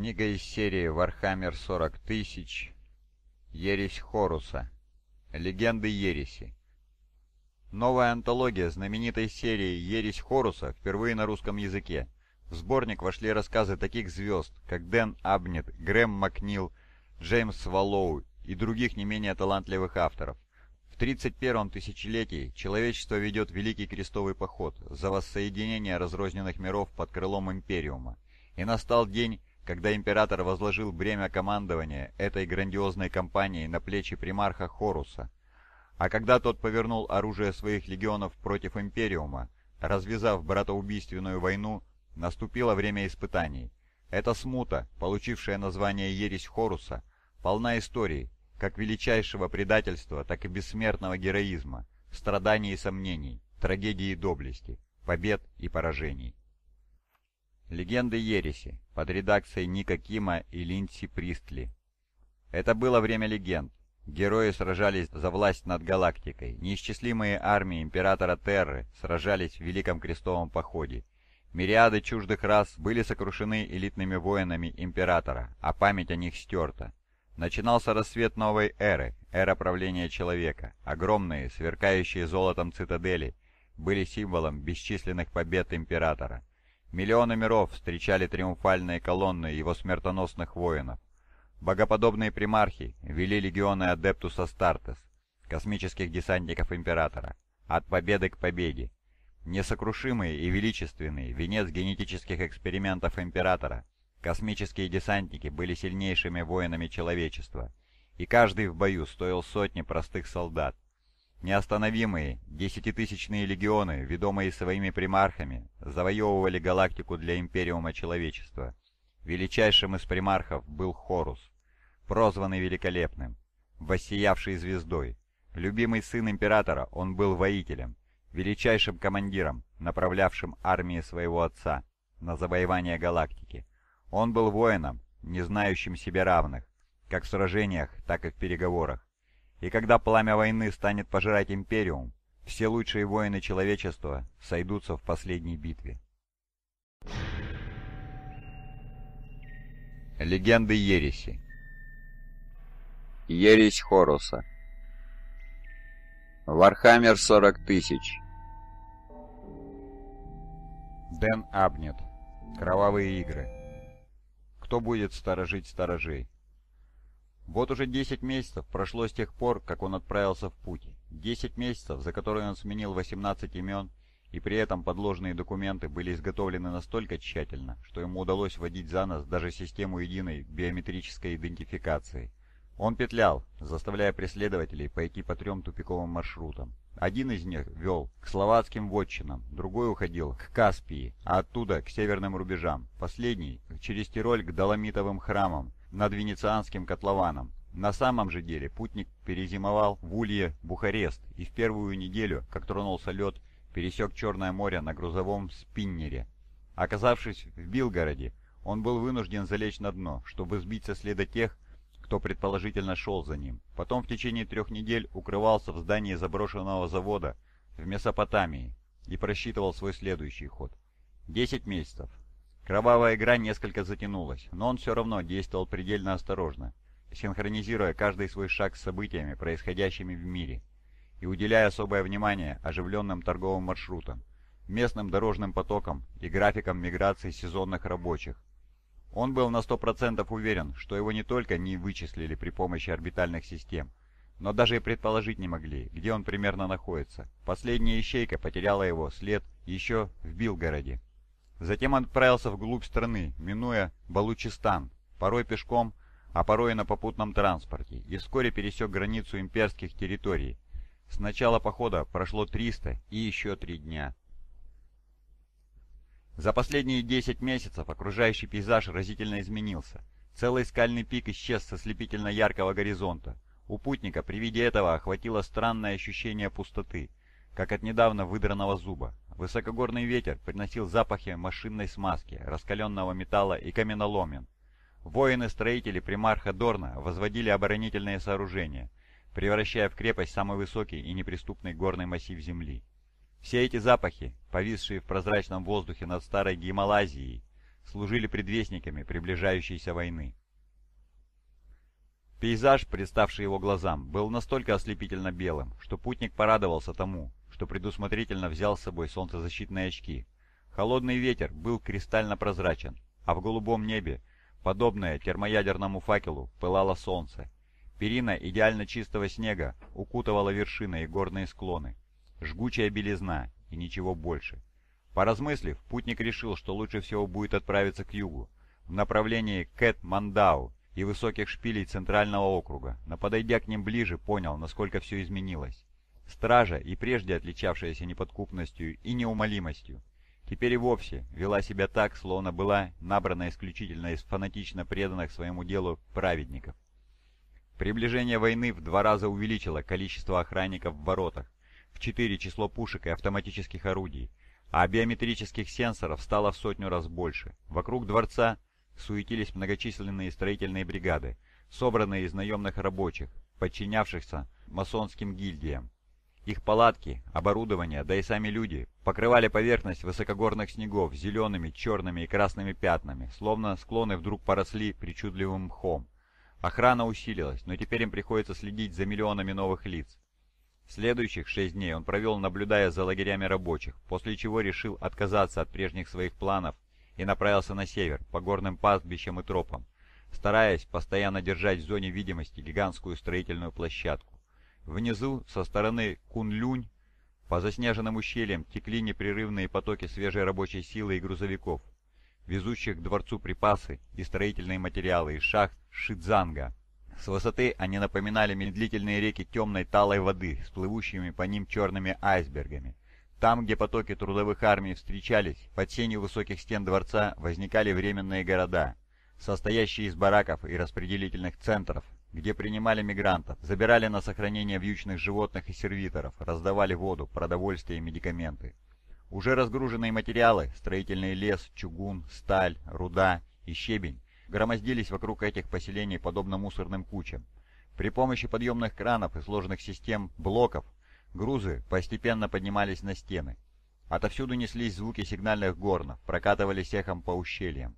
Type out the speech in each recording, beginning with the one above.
Книга из серии «Вархаммер 40 тысяч», «Ересь Хоруса», «Легенды Ереси». Новая антология знаменитой серии «Ересь Хоруса» впервые на русском языке. В сборник вошли рассказы таких звезд, как Дэн Абнетт, Грэм Макнил, Джеймс Валоу и других не менее талантливых авторов. В 31-м тысячелетии человечество ведет великий крестовый поход за воссоединение разрозненных миров под крылом Империума. И настал день, когда император возложил бремя командования этой грандиозной кампанией на плечи примарха Хоруса. А когда тот повернул оружие своих легионов против Империума, развязав братоубийственную войну, наступило время испытаний. Эта смута, получившая название «Ересь Хоруса», полна истории, как величайшего предательства, так и бессмертного героизма, страданий и сомнений, трагедии и доблести, побед и поражений. Легенды Ереси под редакцией Ника Кима и Линдси Пристли. Это было время легенд. Герои сражались за власть над галактикой. Неисчислимые армии императора Терры сражались в Великом Крестовом Походе. Мириады чуждых рас были сокрушены элитными воинами императора, а память о них стерта. Начинался рассвет новой эры, эра правления человека. Огромные, сверкающие золотом цитадели были символом бесчисленных побед императора. Миллионы миров встречали триумфальные колонны его смертоносных воинов. Богоподобные примархи вели легионы Адептус Астартес, космических десантников императора, от победы к победе. Несокрушимые и величественные, венец генетических экспериментов императора, космические десантники были сильнейшими воинами человечества, и каждый в бою стоил сотни простых солдат. Неостановимые десятитысячные легионы, ведомые своими примархами, завоевывали галактику для Империума человечества. Величайшим из примархов был Хорус, прозванный Великолепным, воссиявший звездой. Любимый сын императора, он был воителем, величайшим командиром, направлявшим армии своего отца на завоевание галактики. Он был воином, не знающим себе равных, как в сражениях, так и в переговорах. И когда пламя войны станет пожирать Империум, все лучшие воины человечества сойдутся в последней битве. Легенды Ереси. Ересь Хоруса. Вархаммер 40 тысяч. Дэн Абнетт. Кровавые игры. Кто будет сторожить сторожей? Вот уже 10 месяцев прошло с тех пор, как он отправился в путь. 10 месяцев, за которые он сменил 18 имен, и при этом подложные документы были изготовлены настолько тщательно, что ему удалось вводить за нос даже систему единой биометрической идентификации. Он петлял, заставляя преследователей пойти по 3 тупиковым маршрутам. Один из них вел к словацким вотчинам, другой уходил к Каспии, а оттуда к северным рубежам, последний через Тироль к Доломитовым храмам, над Венецианским котлованом. На самом же деле путник перезимовал в Улье-Бухарест и в первую неделю, как тронулся лед, пересек Черное море на грузовом спиннере. Оказавшись в Белгороде, он был вынужден залечь на дно, чтобы сбить со следа тех, кто предположительно шел за ним. Потом в течение 3 недель укрывался в здании заброшенного завода в Месопотамии и просчитывал свой следующий ход. 10 месяцев. Кровавая игра несколько затянулась, но он все равно действовал предельно осторожно, синхронизируя каждый свой шаг с событиями, происходящими в мире, и уделяя особое внимание оживленным торговым маршрутам, местным дорожным потокам и графикам миграции сезонных рабочих. Он был на 100% уверен, что его не только не вычислили при помощи орбитальных систем, но даже и предположить не могли, где он примерно находится. Последняя ищейка потеряла его след еще в Белгороде. Затем он отправился вглубь страны, минуя Балучистан, порой пешком, а порой и на попутном транспорте, и вскоре пересек границу имперских территорий. С начала похода прошло 300 и еще 3 дня. За последние 10 месяцев окружающий пейзаж разительно изменился. Целый скальный пик исчез со ослепительно яркого горизонта. У путника при виде этого охватило странное ощущение пустоты, как от недавно выдранного зуба. Высокогорный ветер приносил запахи машинной смазки, раскаленного металла и каменоломен. Воины-строители примарха Дорна возводили оборонительные сооружения, превращая в крепость самый высокий и неприступный горный массив земли. Все эти запахи, повисшие в прозрачном воздухе над старой Гималайзией, служили предвестниками приближающейся войны. Пейзаж, представший его глазам, был настолько ослепительно белым, что путник порадовался тому, что предусмотрительно взял с собой солнцезащитные очки. Холодный ветер был кристально прозрачен, а в голубом небе, подобное термоядерному факелу, пылало солнце. Перина идеально чистого снега укутывала вершины и горные склоны. Жгучая белизна и ничего больше. Поразмыслив, путник решил, что лучше всего будет отправиться к югу, в направлении Кэт-Мандау и высоких шпилей центрального округа, но подойдя к ним ближе, понял, насколько все изменилось. Стража, и прежде отличавшаяся неподкупностью и неумолимостью, теперь и вовсе вела себя так, словно была набрана исключительно из фанатично преданных своему делу праведников. Приближение войны в 2 раза увеличило количество охранников в воротах, в 4 число пушек и автоматических орудий, а биометрических сенсоров стало в 100 раз больше. Вокруг дворца суетились многочисленные строительные бригады, собранные из наемных рабочих, подчинявшихся масонским гильдиям. Их палатки, оборудование, да и сами люди покрывали поверхность высокогорных снегов зелеными, черными и красными пятнами, словно склоны вдруг поросли причудливым мхом. Охрана усилилась, но теперь им приходится следить за миллионами новых лиц. Следующих 6 дней он провел, наблюдая за лагерями рабочих, после чего решил отказаться от прежних своих планов и направился на север, по горным пастбищам и тропам, стараясь постоянно держать в зоне видимости гигантскую строительную площадку. Внизу, со стороны Кунлюнь, по заснеженным ущельям текли непрерывные потоки свежей рабочей силы и грузовиков, везущих к дворцу припасы и строительные материалы из шахт Шидзанга. С высоты они напоминали медлительные реки темной талой воды с плывущими по ним черными айсбергами. Там, где потоки трудовых армий встречались, под сенью высоких стен дворца возникали временные города, состоящие из бараков и распределительных центров, где принимали мигрантов, забирали на сохранение вьючных животных и сервиторов, раздавали воду, продовольствие и медикаменты. Уже разгруженные материалы, строительный лес, чугун, сталь, руда и щебень, громоздились вокруг этих поселений подобно мусорным кучам. При помощи подъемных кранов и сложных систем блоков грузы постепенно поднимались на стены. Отовсюду неслись звуки сигнальных горнов, прокатывались эхом по ущельям.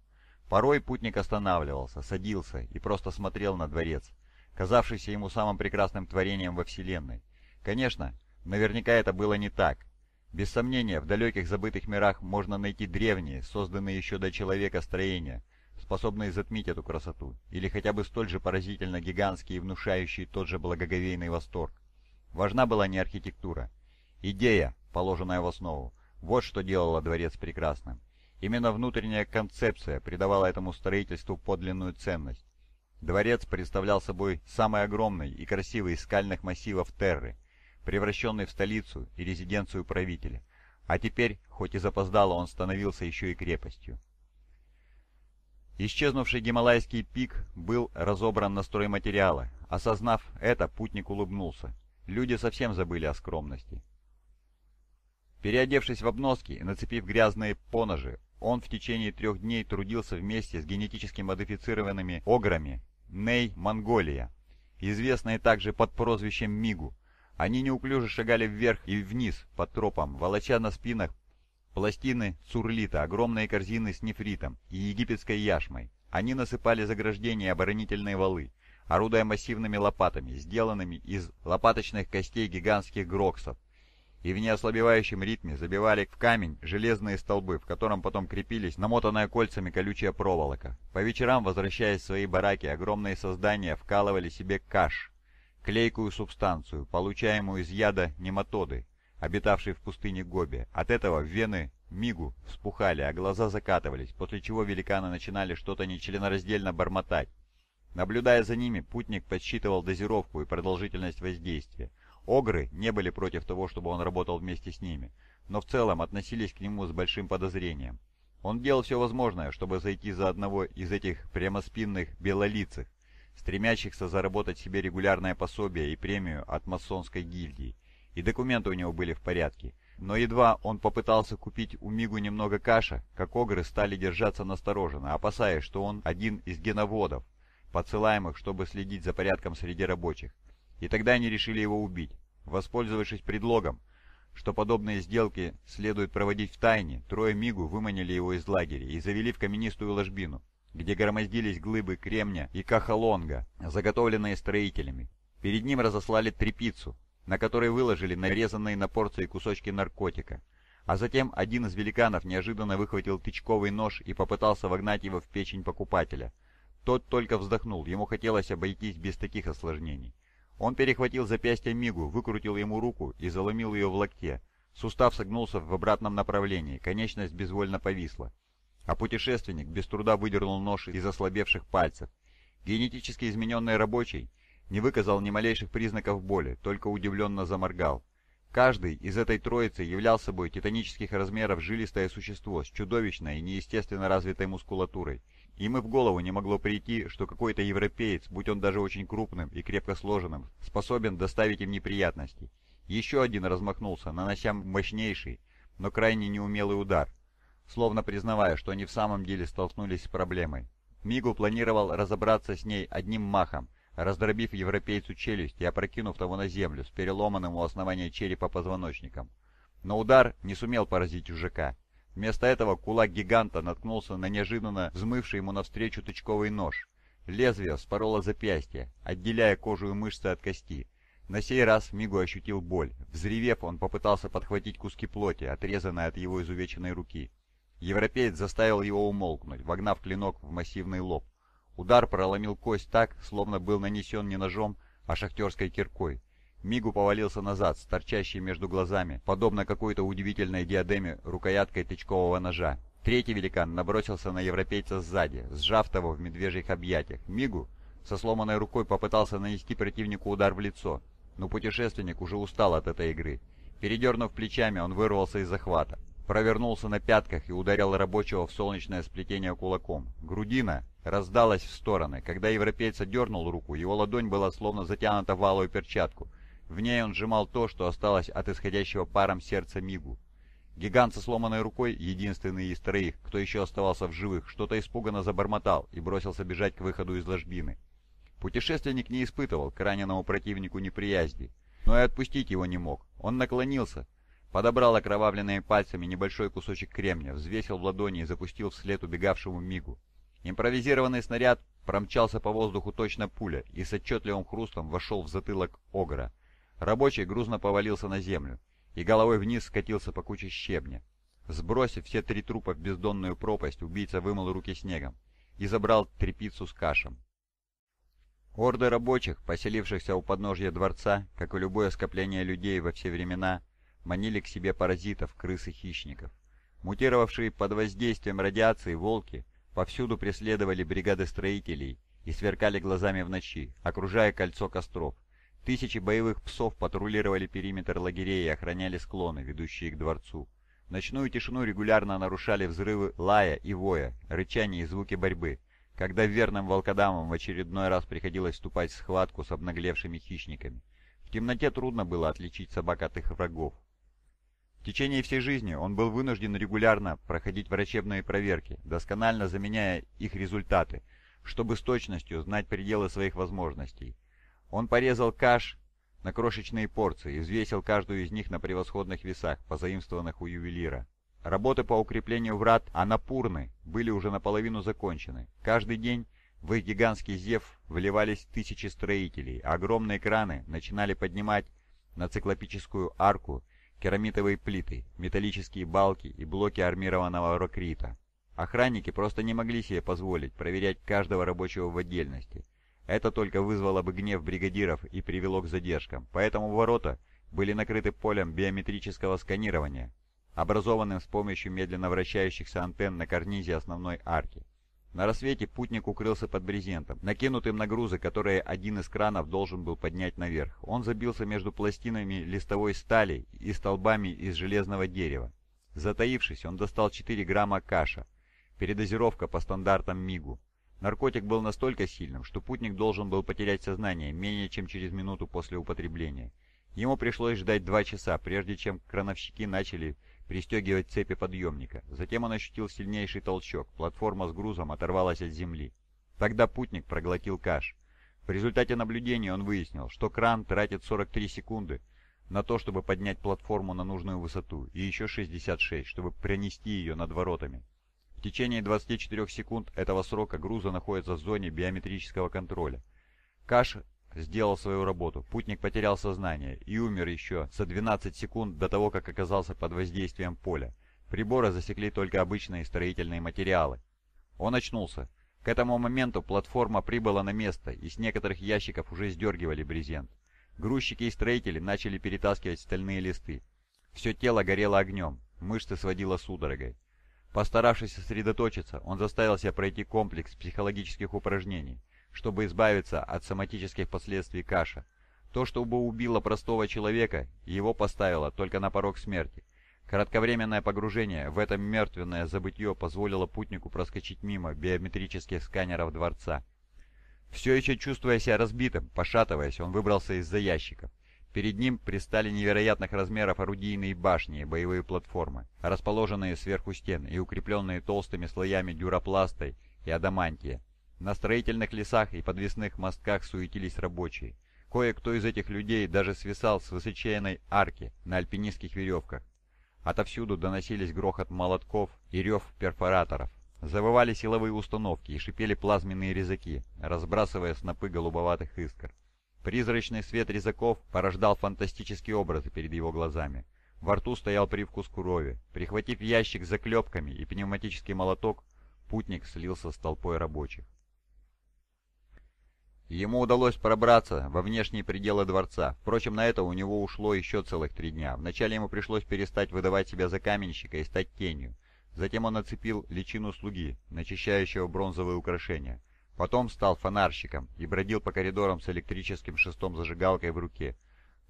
Порой путник останавливался, садился и просто смотрел на дворец, казавшийся ему самым прекрасным творением во Вселенной. Конечно, наверняка это было не так. Без сомнения, в далеких забытых мирах можно найти древние, созданные еще до человека строения, способные затмить эту красоту, или хотя бы столь же поразительно гигантские и внушающие тот же благоговейный восторг. Важна была не архитектура. Идея, положенная в основу, вот что делала дворец прекрасным. Именно внутренняя концепция придавала этому строительству подлинную ценность. Дворец представлял собой самый огромный и красивый из скальных массивов Терры, превращенный в столицу и резиденцию правителя. А теперь, хоть и запоздало, он становился еще и крепостью. Исчезнувший Гималайский пик был разобран на стройматериалы. Осознав это, путник улыбнулся. Люди совсем забыли о скромности. Переодевшись в обноски и нацепив грязные поножи, он в течение 3 дней трудился вместе с генетически модифицированными ограми Ней Монголия, известные также под прозвищем Мигу. Они неуклюже шагали вверх и вниз по тропам, волоча на спинах пластины цурлита, огромные корзины с нефритом и египетской яшмой. Они насыпали заграждения и оборонительные валы, орудуя массивными лопатами, сделанными из лопаточных костей гигантских гроксов, и в неослабевающем ритме забивали в камень железные столбы, в котором потом крепились намотанная кольцами колючая проволока. По вечерам, возвращаясь в свои бараки, огромные создания вкалывали себе каш, клейкую субстанцию, получаемую из яда нематоды, обитавшей в пустыне Гоби. От этого вены Мигу вспухали, а глаза закатывались, после чего великаны начинали что-то нечленораздельно бормотать. Наблюдая за ними, путник подсчитывал дозировку и продолжительность воздействия. Огры не были против того, чтобы он работал вместе с ними, но в целом относились к нему с большим подозрением. Он делал все возможное, чтобы зайти за одного из этих прямоспинных белолицых, стремящихся заработать себе регулярное пособие и премию от масонской гильдии. И документы у него были в порядке, но едва он попытался купить у Мигу немного каша, как огры стали держаться настороженно, опасаясь, что он один из геноводов, подсылаемых, чтобы следить за порядком среди рабочих. И тогда они решили его убить, воспользовавшись предлогом, что подобные сделки следует проводить в тайне, трое Мигу выманили его из лагеря и завели в каменистую ложбину, где громоздились глыбы кремня и кахалонга, заготовленные строителями. Перед ним разослали тряпицу, на которой выложили нарезанные на порции кусочки наркотика. А затем один из великанов неожиданно выхватил тычковый нож и попытался вогнать его в печень покупателя. Тот только вздохнул, ему хотелось обойтись без таких осложнений. Он перехватил запястье Мигу, выкрутил ему руку и заломил ее в локте. Сустав согнулся в обратном направлении, конечность безвольно повисла. А путешественник без труда выдернул нож из ослабевших пальцев. Генетически измененный рабочий не выказал ни малейших признаков боли, только удивленно заморгал. Каждый из этой троицы являл собой титанических размеров жилистое существо с чудовищной и неестественно развитой мускулатурой. Им и в голову не могло прийти, что какой-то европеец, будь он даже очень крупным и крепко сложенным, способен доставить им неприятности. Еще один размахнулся, нанося мощнейший, но крайне неумелый удар, словно признавая, что они в самом деле столкнулись с проблемой. Мигу планировал разобраться с ней одним махом, раздробив европейцу челюсть и опрокинув того на землю с переломанным у основания черепа позвоночником. Но удар не сумел поразить чужака. Вместо этого кулак гиганта наткнулся на неожиданно взмывший ему навстречу тычковый нож. Лезвие вспороло запястье, отделяя кожу и мышцы от кости. На сей раз Мигу ощутил боль. Взревев, он попытался подхватить куски плоти, отрезанные от его изувеченной руки. Европеец заставил его умолкнуть, вогнав клинок в массивный лоб. Удар проломил кость так, словно был нанесен не ножом, а шахтерской киркой. Мигу повалился назад, с торчащей между глазами, подобно какой-то удивительной диадеме, рукояткой тычкового ножа. Третий великан набросился на европейца сзади, сжав того в медвежьих объятиях. Мигу со сломанной рукой попытался нанести противнику удар в лицо, но путешественник уже устал от этой игры. Передернув плечами, он вырвался из захвата, провернулся на пятках и ударил рабочего в солнечное сплетение кулаком. Грудина раздалась в стороны. Когда европейца дернул руку, его ладонь была словно затянута в алую перчатку. В ней он сжимал то, что осталось от исходящего паром сердца Мигу. Гигант со сломанной рукой, единственный из троих, кто еще оставался в живых, что-то испуганно забормотал и бросился бежать к выходу из ложбины. Путешественник не испытывал к раненому противнику неприязни, но и отпустить его не мог. Он наклонился, подобрал окровавленными пальцами небольшой кусочек кремня, взвесил в ладони и запустил вслед убегавшему Мигу. Импровизированный снаряд промчался по воздуху точно пуля и с отчетливым хрустом вошел в затылок огра. Рабочий грузно повалился на землю и головой вниз скатился по куче щебня. Сбросив все три трупа в бездонную пропасть, убийца вымыл руки снегом и забрал тряпицу с кашем. Орды рабочих, поселившихся у подножья дворца, как и любое скопление людей во все времена, манили к себе паразитов, крыс и хищников. Мутировавшие под воздействием радиации волки повсюду преследовали бригады строителей и сверкали глазами в ночи, окружая кольцо костров. Тысячи боевых псов патрулировали периметр лагерей и охраняли склоны, ведущие к дворцу. Ночную тишину регулярно нарушали взрывы лая и воя, рычание и звуки борьбы, когда верным волкодамам в очередной раз приходилось вступать в схватку с обнаглевшими хищниками. В темноте трудно было отличить собак от их врагов. В течение всей жизни он был вынужден регулярно проходить врачебные проверки, досконально заменяя их результаты, чтобы с точностью знать пределы своих возможностей. Он порезал каш на крошечные порции и взвесил каждую из них на превосходных весах, позаимствованных у ювелира. Работы по укреплению врат Анапурны были уже наполовину закончены. Каждый день в их гигантский зев вливались тысячи строителей, а огромные краны начинали поднимать на циклопическую арку керамитовые плиты, металлические балки и блоки армированного рокрита. Охранники просто не могли себе позволить проверять каждого рабочего в отдельности. Это только вызвало бы гнев бригадиров и привело к задержкам, поэтому ворота были накрыты полем биометрического сканирования, образованным с помощью медленно вращающихся антенн на карнизе основной арки. На рассвете путник укрылся под брезентом, накинутым на грузы, которые один из кранов должен был поднять наверх. Он забился между пластинами листовой стали и столбами из железного дерева. Затаившись, он достал 4 грамма каша, передозировка по стандартам Мигу. Наркотик был настолько сильным, что путник должен был потерять сознание менее чем через минуту после употребления. Ему пришлось ждать 2 часа, прежде чем крановщики начали пристегивать цепи подъемника. Затем он ощутил сильнейший толчок, платформа с грузом оторвалась от земли. Тогда путник проглотил каш. В результате наблюдения он выяснил, что кран тратит 43 секунды на то, чтобы поднять платформу на нужную высоту, и еще 66, чтобы пронести ее над воротами. В течение 24 секунд этого срока грузы находятся в зоне биометрического контроля. Каш сделал свою работу, путник потерял сознание и умер еще за 12 секунд до того, как оказался под воздействием поля. Приборы засекли только обычные строительные материалы. Он очнулся. К этому моменту платформа прибыла на место, и с некоторых ящиков уже сдергивали брезент. Грузчики и строители начали перетаскивать стальные листы. Все тело горело огнем, мышцы сводило судорогой. Постаравшись сосредоточиться, он заставил себя пройти комплекс психологических упражнений, чтобы избавиться от соматических последствий каша. То, что бы убило простого человека, его поставило только на порог смерти. Кратковременное погружение в это мертвенное забытье позволило путнику проскочить мимо биометрических сканеров дворца. Все еще чувствуя себя разбитым, пошатываясь, он выбрался из-за ящиков. Перед ним пристали невероятных размеров орудийные башни и боевые платформы, расположенные сверху стен и укрепленные толстыми слоями дюропласта и адамантия. На строительных лесах и подвесных мостках суетились рабочие. Кое-кто из этих людей даже свисал с высоченной арки на альпинистских веревках. Отовсюду доносились грохот молотков и рев перфораторов. Завывали силовые установки и шипели плазменные резаки, разбрасывая снопы голубоватых искр. Призрачный свет резаков порождал фантастические образы перед его глазами. Во рту стоял привкус крови. Прихватив ящик с заклепками и пневматический молоток, путник слился с толпой рабочих. Ему удалось пробраться во внешние пределы дворца, впрочем, на это у него ушло еще целых 3 дня. Вначале ему пришлось перестать выдавать себя за каменщика и стать тенью. Затем он нацепил личину слуги, начищающего бронзовые украшения. Потом стал фонарщиком и бродил по коридорам с электрическим шестом-зажигалкой в руке.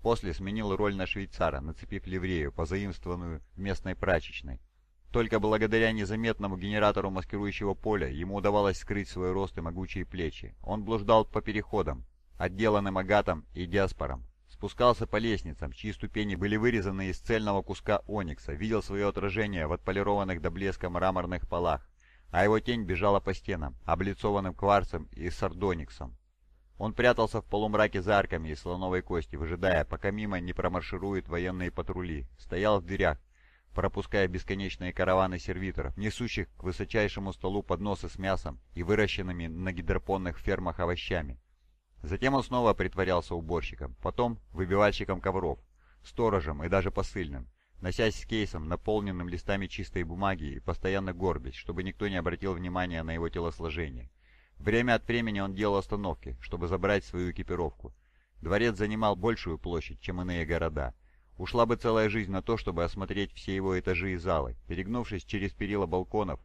После сменил роль на швейцара, нацепив ливрею, позаимствованную в местной прачечной. Только благодаря незаметному генератору маскирующего поля ему удавалось скрыть свой рост и могучие плечи. Он блуждал по переходам, отделанным агатом и диаспором. Спускался по лестницам, чьи ступени были вырезаны из цельного куска оникса, видел свое отражение в отполированных до блеска мраморных полах, а его тень бежала по стенам, облицованным кварцем и сардониксом. Он прятался в полумраке за арками из слоновой кости, выжидая, пока мимо не промаршируют военные патрули, стоял в дверях, пропуская бесконечные караваны сервиторов, несущих к высочайшему столу подносы с мясом и выращенными на гидропонных фермах овощами. Затем он снова притворялся уборщиком, потом выбивальщиком ковров, сторожем и даже посыльным, носясь с кейсом, наполненным листами чистой бумаги, и постоянно горбясь, чтобы никто не обратил внимания на его телосложение. Время от времени он делал остановки, чтобы забрать свою экипировку. Дворец занимал большую площадь, чем иные города. Ушла бы целая жизнь на то, чтобы осмотреть все его этажи и залы. Перегнувшись через перила балконов,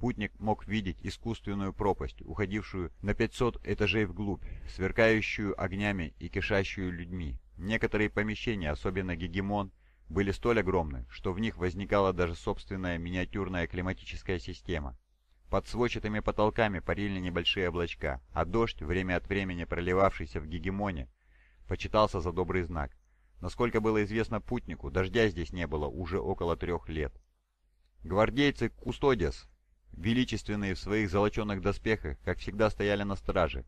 путник мог видеть искусственную пропасть, уходившую на 500 этажей вглубь, сверкающую огнями и кишащую людьми. Некоторые помещения, особенно Гегемон, были столь огромны, что в них возникала даже собственная миниатюрная климатическая система. Под сводчатыми потолками парили небольшие облачка, а дождь, время от времени проливавшийся в Гегемоне, почитался за добрый знак. Насколько было известно путнику, дождя здесь не было уже около 3 лет. Гвардейцы Кустодиас, величественные в своих золоченных доспехах, как всегда стояли на страже,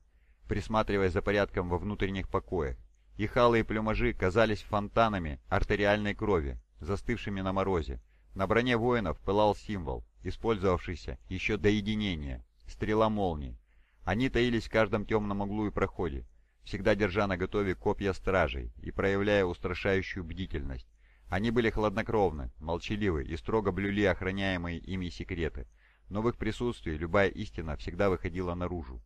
присматриваясь за порядком во внутренних покоях. Их алые плюмажи казались фонтанами артериальной крови, застывшими на морозе. На броне воинов пылал символ, использовавшийся еще до единения — стрела молнии. Они таились в каждом темном углу и проходе, всегда держа наготове копья стражей и проявляя устрашающую бдительность. Они были хладнокровны, молчаливы и строго блюли охраняемые ими секреты, но в их присутствии любая истина всегда выходила наружу.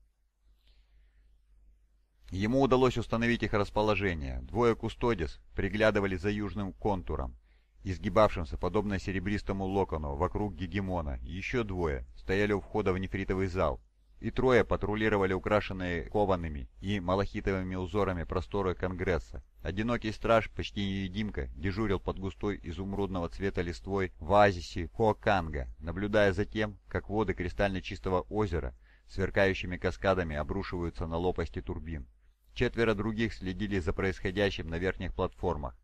Ему удалось установить их расположение. 2 кустодис приглядывали за южным контуром, изгибавшимся подобно серебристому локону вокруг Гегемона, еще 2 стояли у входа в нефритовый зал, и 3 патрулировали украшенные коваными и малахитовыми узорами просторы Конгресса. Одинокий страж, почти невидимка, дежурил под густой изумрудного цвета листвой в оазисе Хоаканга, наблюдая за тем, как воды кристально чистого озера сверкающими каскадами обрушиваются на лопасти турбин. 4 других следили за происходящим на верхних платформах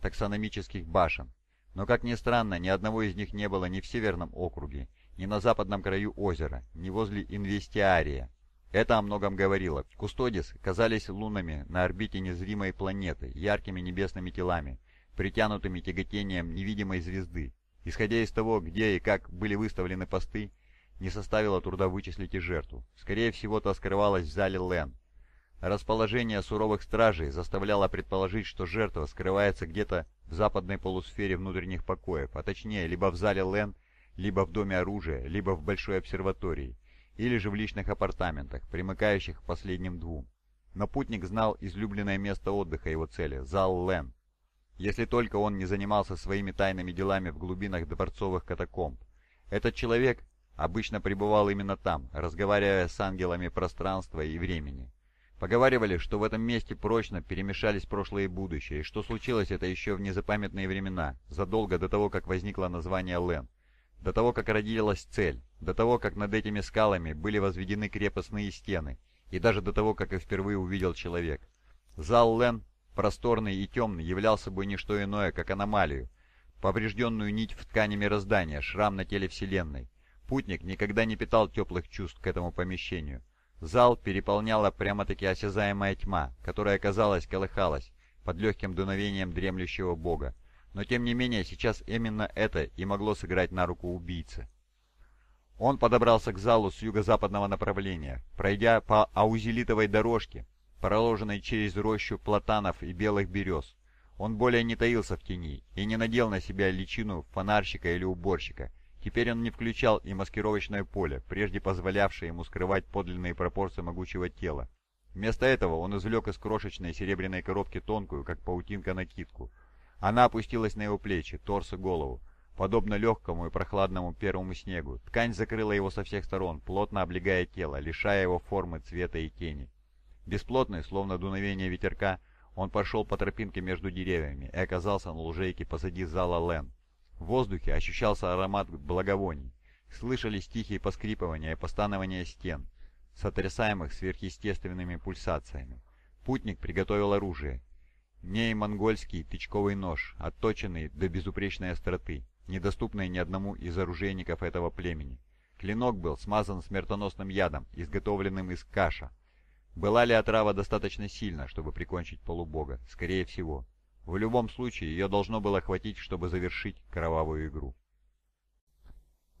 таксономических башен, но, как ни странно, ни одного из них не было ни в Северном округе, ни на западном краю озера, ни возле Инвестиария. Это о многом говорило. Кустодис казались лунами на орбите незримой планеты, яркими небесными телами, притянутыми тяготением невидимой звезды. Исходя из того, где и как были выставлены посты, не составило труда вычислить и жертву. Скорее всего, та скрывалась в зале Лэн. Расположение суровых стражей заставляло предположить, что жертва скрывается где-то в западной полусфере внутренних покоев, а точнее, либо в зале Лэн, либо в Доме оружия, либо в Большой обсерватории, или же в личных апартаментах, примыкающих к последним двум. Но путник знал излюбленное место отдыха его цели – зал Лэн, если только он не занимался своими тайными делами в глубинах дворцовых катакомб. Этот человек обычно пребывал именно там, разговаривая с ангелами пространства и времени. Поговаривали, что в этом месте прочно перемешались прошлое и будущее, и что случилось это еще в незапамятные времена, задолго до того, как возникло название Лэн, до того, как родилась цель, до того, как над этими скалами были возведены крепостные стены, и даже до того, как их впервые увидел человек. Зал Лэн, просторный и темный, являл собой не что иное, как аномалию, поврежденную нить в ткани мироздания, шрам на теле Вселенной. Путник никогда не питал теплых чувств к этому помещению. Зал переполняла прямо-таки осязаемая тьма, которая, казалось, колыхалась под легким дуновением дремлющего бога. Но тем не менее, сейчас именно это и могло сыграть на руку убийцы. Он подобрался к залу с юго-западного направления, пройдя по аузелитовой дорожке, проложенной через рощу платанов и белых берез. Он более не таился в тени и не надел на себя личину фонарщика или уборщика. Теперь он не включал и маскировочное поле, прежде позволявшее ему скрывать подлинные пропорции могучего тела. Вместо этого он извлек из крошечной серебряной коробки тонкую, как паутинка, накидку. Она опустилась на его плечи, торс и голову. Подобно легкому и прохладному первому снегу, ткань закрыла его со всех сторон, плотно облегая тело, лишая его формы, цвета и тени. Бесплотный, словно дуновение ветерка, он пошел по тропинке между деревьями и оказался на лужайке позади зала Лэн. В воздухе ощущался аромат благовоний, слышались тихие поскрипывания и постанования стен, сотрясаемых сверхъестественными пульсациями. Путник приготовил оружие. Ней-монгольский тычковый нож, отточенный до безупречной остроты, недоступной ни одному из оружейников этого племени. Клинок был смазан смертоносным ядом, изготовленным из каша. Была ли отрава достаточно сильна, чтобы прикончить полубога? Скорее всего. В любом случае, ее должно было хватить, чтобы завершить кровавую игру.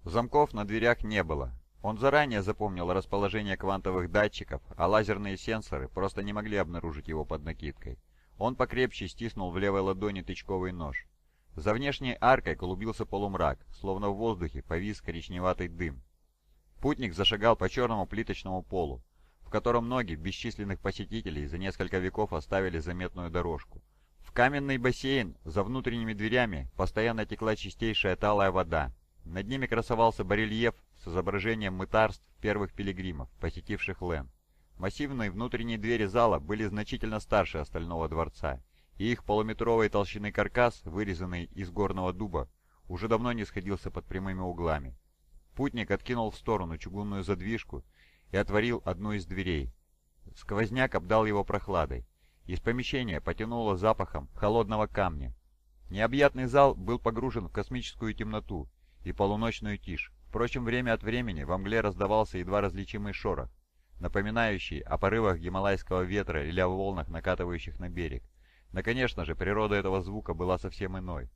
Замков на дверях не было. Он заранее запомнил расположение квантовых датчиков, а лазерные сенсоры просто не могли обнаружить его под накидкой. Он покрепче стиснул в левой ладони тычковый нож. За внешней аркой клубился полумрак, словно в воздухе повис коричневатый дым. Путник зашагал по черному плиточному полу, в котором ноги бесчисленных посетителей за несколько веков оставили заметную дорожку. В каменный бассейн за внутренними дверями постоянно текла чистейшая талая вода. Над ними красовался барельеф с изображением мытарств первых пилигримов, посетивших Лэн. Массивные внутренние двери зала были значительно старше остального дворца, и их полуметровой толщины каркас, вырезанный из горного дуба, уже давно не сходился под прямыми углами. Путник откинул в сторону чугунную задвижку и отворил одну из дверей. Сквозняк обдал его прохладой. Из помещения потянуло запахом холодного камня. Необъятный зал был погружен в космическую темноту и полуночную тишь. Впрочем, время от времени во мгле раздавался едва различимый шорох, напоминающий о порывах гималайского ветра или о волнах, накатывающих на берег. Но, конечно же, природа этого звука была совсем иной.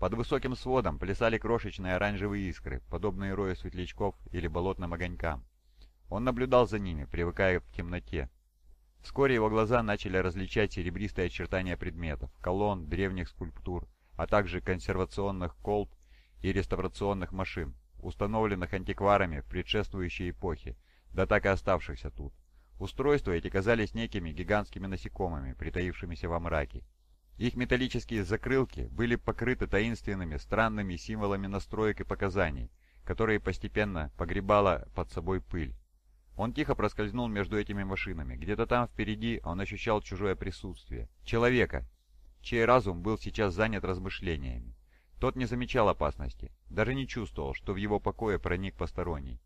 Под высоким сводом плясали крошечные оранжевые искры, подобные рою светлячков или болотным огонькам. Он наблюдал за ними, привыкая к темноте. Вскоре его глаза начали различать серебристые очертания предметов, колонн, древних скульптур, а также консервационных колб и реставрационных машин, установленных антикварами в предшествующей эпохе, да так и оставшихся тут. Устройства эти казались некими гигантскими насекомыми, притаившимися во мраке. Их металлические закрылки были покрыты таинственными, странными символами настроек и показаний, которые постепенно погребала под собой пыль. Он тихо проскользнул между этими машинами. Где-то там впереди он ощущал чужое присутствие. Человека, чей разум был сейчас занят размышлениями. Тот не замечал опасности, даже не чувствовал, что в его покое проник посторонний.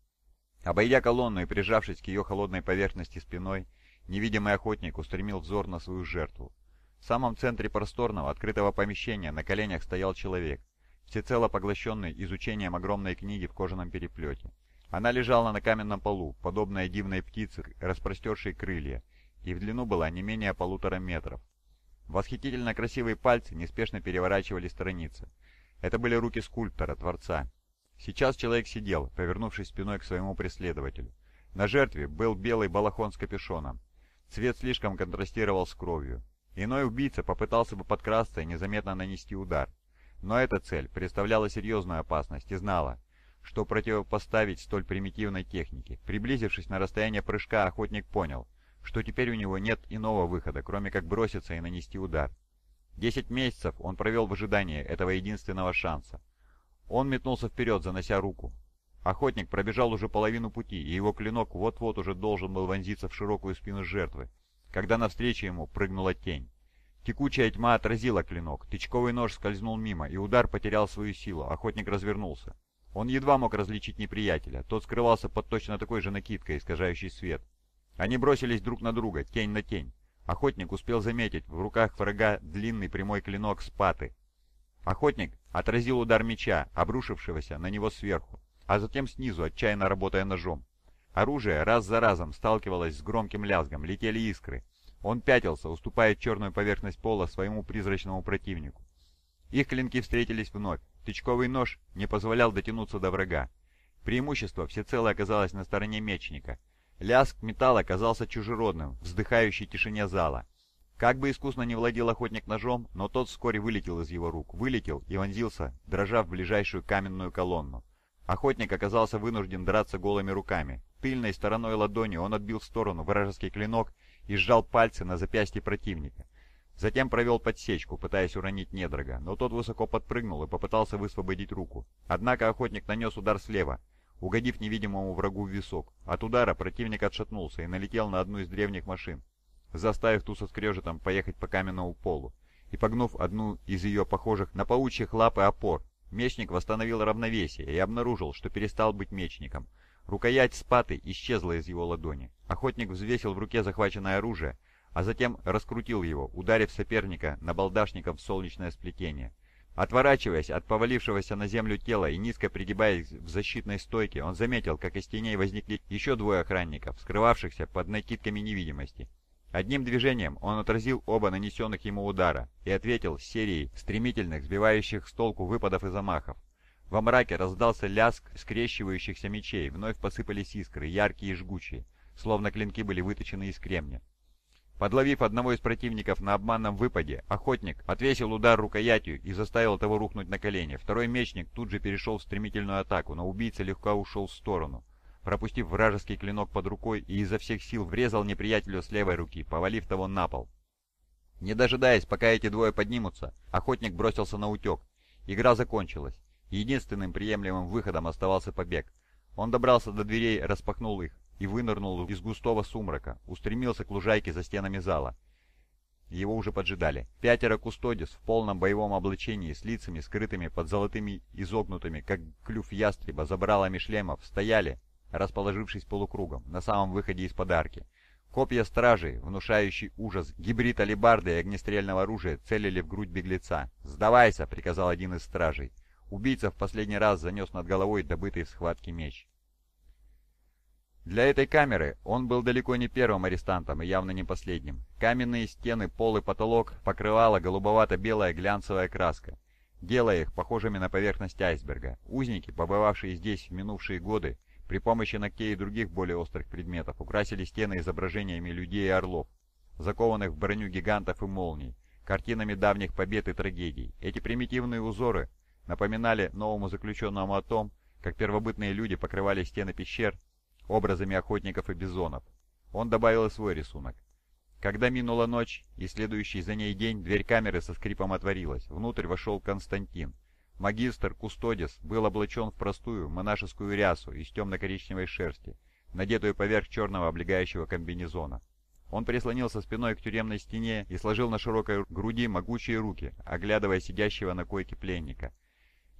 Обойдя колонну и прижавшись к ее холодной поверхности спиной, невидимый охотник устремил взор на свою жертву. В самом центре просторного, открытого помещения на коленях стоял человек, всецело поглощенный изучением огромной книги в кожаном переплете. Она лежала на каменном полу, подобная дивной птице, распростершей крылья, и в длину была не менее 1,5 метров. Восхитительно красивые пальцы неспешно переворачивали страницы. Это были руки скульптора, творца. Сейчас человек сидел, повернувшись спиной к своему преследователю. На жертве был белый балахон с капюшоном. Цвет слишком контрастировал с кровью. Иной убийца попытался бы подкрасться и незаметно нанести удар. Но эта цель представляла серьезную опасность и знала, что противопоставить столь примитивной технике. Приблизившись на расстояние прыжка, охотник понял, что теперь у него нет иного выхода, кроме как броситься и нанести удар. 10 месяцев он провел в ожидании этого единственного шанса. Он метнулся вперед, занося руку. Охотник пробежал уже половину пути, и его клинок вот-вот уже должен был вонзиться в широкую спину жертвы, когда навстречу ему прыгнула тень. Текучая тьма отразила клинок, тычковый нож скользнул мимо, и удар потерял свою силу, охотник развернулся. Он едва мог различить неприятеля, тот скрывался под точно такой же накидкой, искажающей свет. Они бросились друг на друга, тень на тень. Охотник успел заметить в руках врага длинный прямой клинок спаты. Охотник отразил удар меча, обрушившегося на него сверху, а затем снизу, отчаянно работая ножом. Оружие раз за разом сталкивалось с громким лязгом, летели искры. Он пятился, уступая черную поверхность пола своему призрачному противнику. Их клинки встретились вновь. Тычковый нож не позволял дотянуться до врага. Преимущество всецело оказалось на стороне мечника. Лязг металла оказался чужеродным, в вздыхающей тишине зала. Как бы искусно не владел охотник ножом, но тот вскоре вылетел из его рук. Вылетел и вонзился, дрожа в ближайшую каменную колонну. Охотник оказался вынужден драться голыми руками. Тыльной стороной ладони он отбил в сторону вражеский клинок и сжал пальцы на запястье противника. Затем провел подсечку, пытаясь уронить недруга, но тот высоко подпрыгнул и попытался высвободить руку. Однако охотник нанес удар слева, угодив невидимому врагу в висок. От удара противник отшатнулся и налетел на одну из древних машин, заставив ту со скрежетом поехать по каменному полу и погнув одну из ее похожих на паучьих лап и опор. Мечник восстановил равновесие и обнаружил, что перестал быть мечником. Рукоять спаты исчезла из его ладони. Охотник взвесил в руке захваченное оружие, а затем раскрутил его, ударив соперника набалдашником в солнечное сплетение. Отворачиваясь от повалившегося на землю тела и низко пригибаясь в защитной стойке, он заметил, как из теней возникли еще двое охранников, скрывавшихся под накидками невидимости. Одним движением он отразил оба нанесенных ему удара и ответил серией стремительных, сбивающих с толку выпадов и замахов. Во мраке раздался лязг скрещивающихся мечей, вновь посыпались искры, яркие и жгучие, словно клинки были выточены из кремня. Подловив одного из противников на обманном выпаде, охотник отвесил удар рукоятью и заставил того рухнуть на колени. Второй мечник тут же перешел в стремительную атаку, но убийца легко ушел в сторону, пропустив вражеский клинок под рукой и изо всех сил врезал неприятелю с левой руки, повалив того на пол. Не дожидаясь, пока эти двое поднимутся, охотник бросился на утек. Игра закончилась. Единственным приемлемым выходом оставался побег. Он добрался до дверей, распахнул их и вынырнул из густого сумрака, устремился к лужайке за стенами зала. Его уже поджидали. 5 кустодис в полном боевом облачении с лицами, скрытыми под золотыми изогнутыми, как клюв ястреба, забралами шлемов, стояли, расположившись полукругом, на самом выходе из подарки. Копья стражей, внушающий ужас, гибрид алебарды и огнестрельного оружия целили в грудь беглеца. «Сдавайся!» — приказал один из стражей. Убийца в последний раз занес над головой добытый в схватке меч. Для этой камеры он был далеко не первым арестантом и явно не последним. Каменные стены, пол и потолок покрывала голубовато-белая глянцевая краска, делая их похожими на поверхность айсберга. Узники, побывавшие здесь в минувшие годы, при помощи ногтей и других более острых предметов украсили стены изображениями людей и орлов, закованных в броню гигантов и молний, картинами давних побед и трагедий. Эти примитивные узоры напоминали новому заключенному о том, как первобытные люди покрывали стены пещер образами охотников и бизонов. Он добавил и свой рисунок. Когда минула ночь и следующий за ней день, дверь камеры со скрипом отворилась. Внутрь вошел Константин. Магистр Кустодис был облачен в простую монашескую рясу из темно-коричневой шерсти, надетую поверх черного облегающего комбинезона. Он прислонился спиной к тюремной стене и сложил на широкой груди могучие руки, оглядывая сидящего на койке пленника.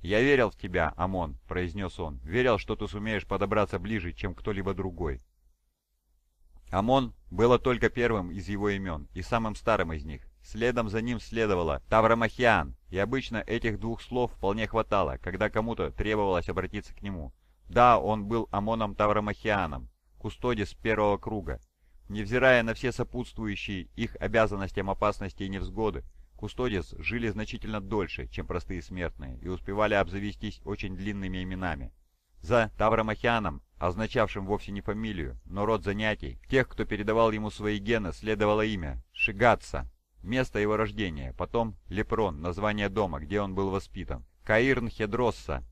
«Я верил в тебя, Амон», — произнес он, — «верил, что ты сумеешь подобраться ближе, чем кто-либо другой». Амон было только первым из его имен и самым старым из них. Следом за ним следовало Тавромахиан, и обычно этих двух слов вполне хватало, когда кому-то требовалось обратиться к нему. Да, он был Амоном Тавромахианом, кустодис первого круга. Невзирая на все сопутствующие их обязанностям опасности и невзгоды, кустодис жили значительно дольше, чем простые смертные, и успевали обзавестись очень длинными именами. За Тавромахианом, означавшим вовсе не фамилию, но род занятий, тех, кто передавал ему свои гены, следовало имя Шигатса, место его рождения, потом Лепрон, название дома, где он был воспитан, Каирн-Хедросса,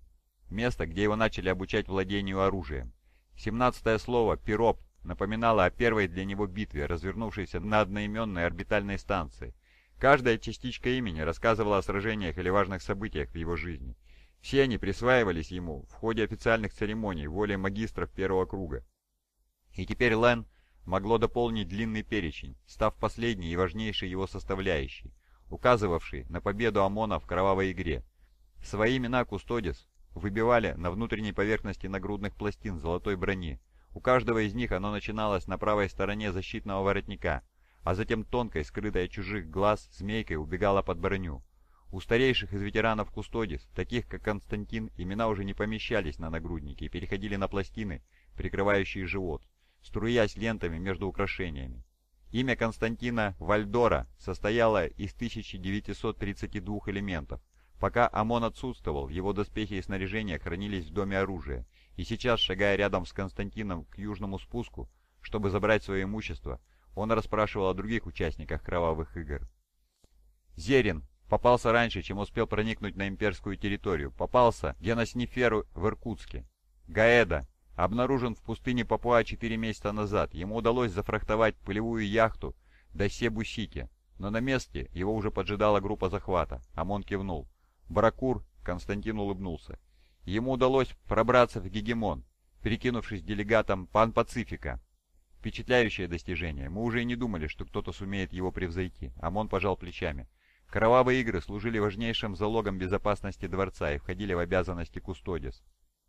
место, где его начали обучать владению оружием. 17-е слово «Пироп» напоминало о первой для него битве, развернувшейся на одноименной орбитальной станции. Каждая частичка имени рассказывала о сражениях или важных событиях в его жизни. Все они присваивались ему в ходе официальных церемоний волей магистров первого круга. И теперь Лэн могло дополнить длинный перечень, став последней и важнейшей его составляющей, указывавшей на победу Амона в кровавой игре. Свои имена кустодис выбивали на внутренней поверхности нагрудных пластин золотой брони. У каждого из них оно начиналось на правой стороне защитного воротника, а затем тонкой, скрытой от чужих глаз, змейкой убегала под броню. У старейших из ветеранов кустодис, таких как Константин, имена уже не помещались на нагруднике и переходили на пластины, прикрывающие живот, струясь лентами между украшениями. Имя Константина Вальдора состояло из 1932 элементов. Пока Амон отсутствовал, его доспехи и снаряжение хранились в Доме оружия, и сейчас, шагая рядом с Константином к южному спуску, чтобы забрать свое имущество, он расспрашивал о других участниках кровавых игр. Зерин попался раньше, чем успел проникнуть на имперскую территорию, попался Геносниферу в Иркутске. Гаэда обнаружен в пустыне Папуа 4 месяца назад, ему удалось зафрахтовать пылевую яхту до Себусики, но на месте его уже поджидала группа захвата. Амон кивнул. Баракур, Константин улыбнулся. Ему удалось пробраться в Гегемон, перекинувшись делегатом Пан-Пацифика. Впечатляющее достижение. Мы уже и не думали, что кто-то сумеет его превзойти. Амон пожал плечами. Кровавые игры служили важнейшим залогом безопасности дворца и входили в обязанности кустодис.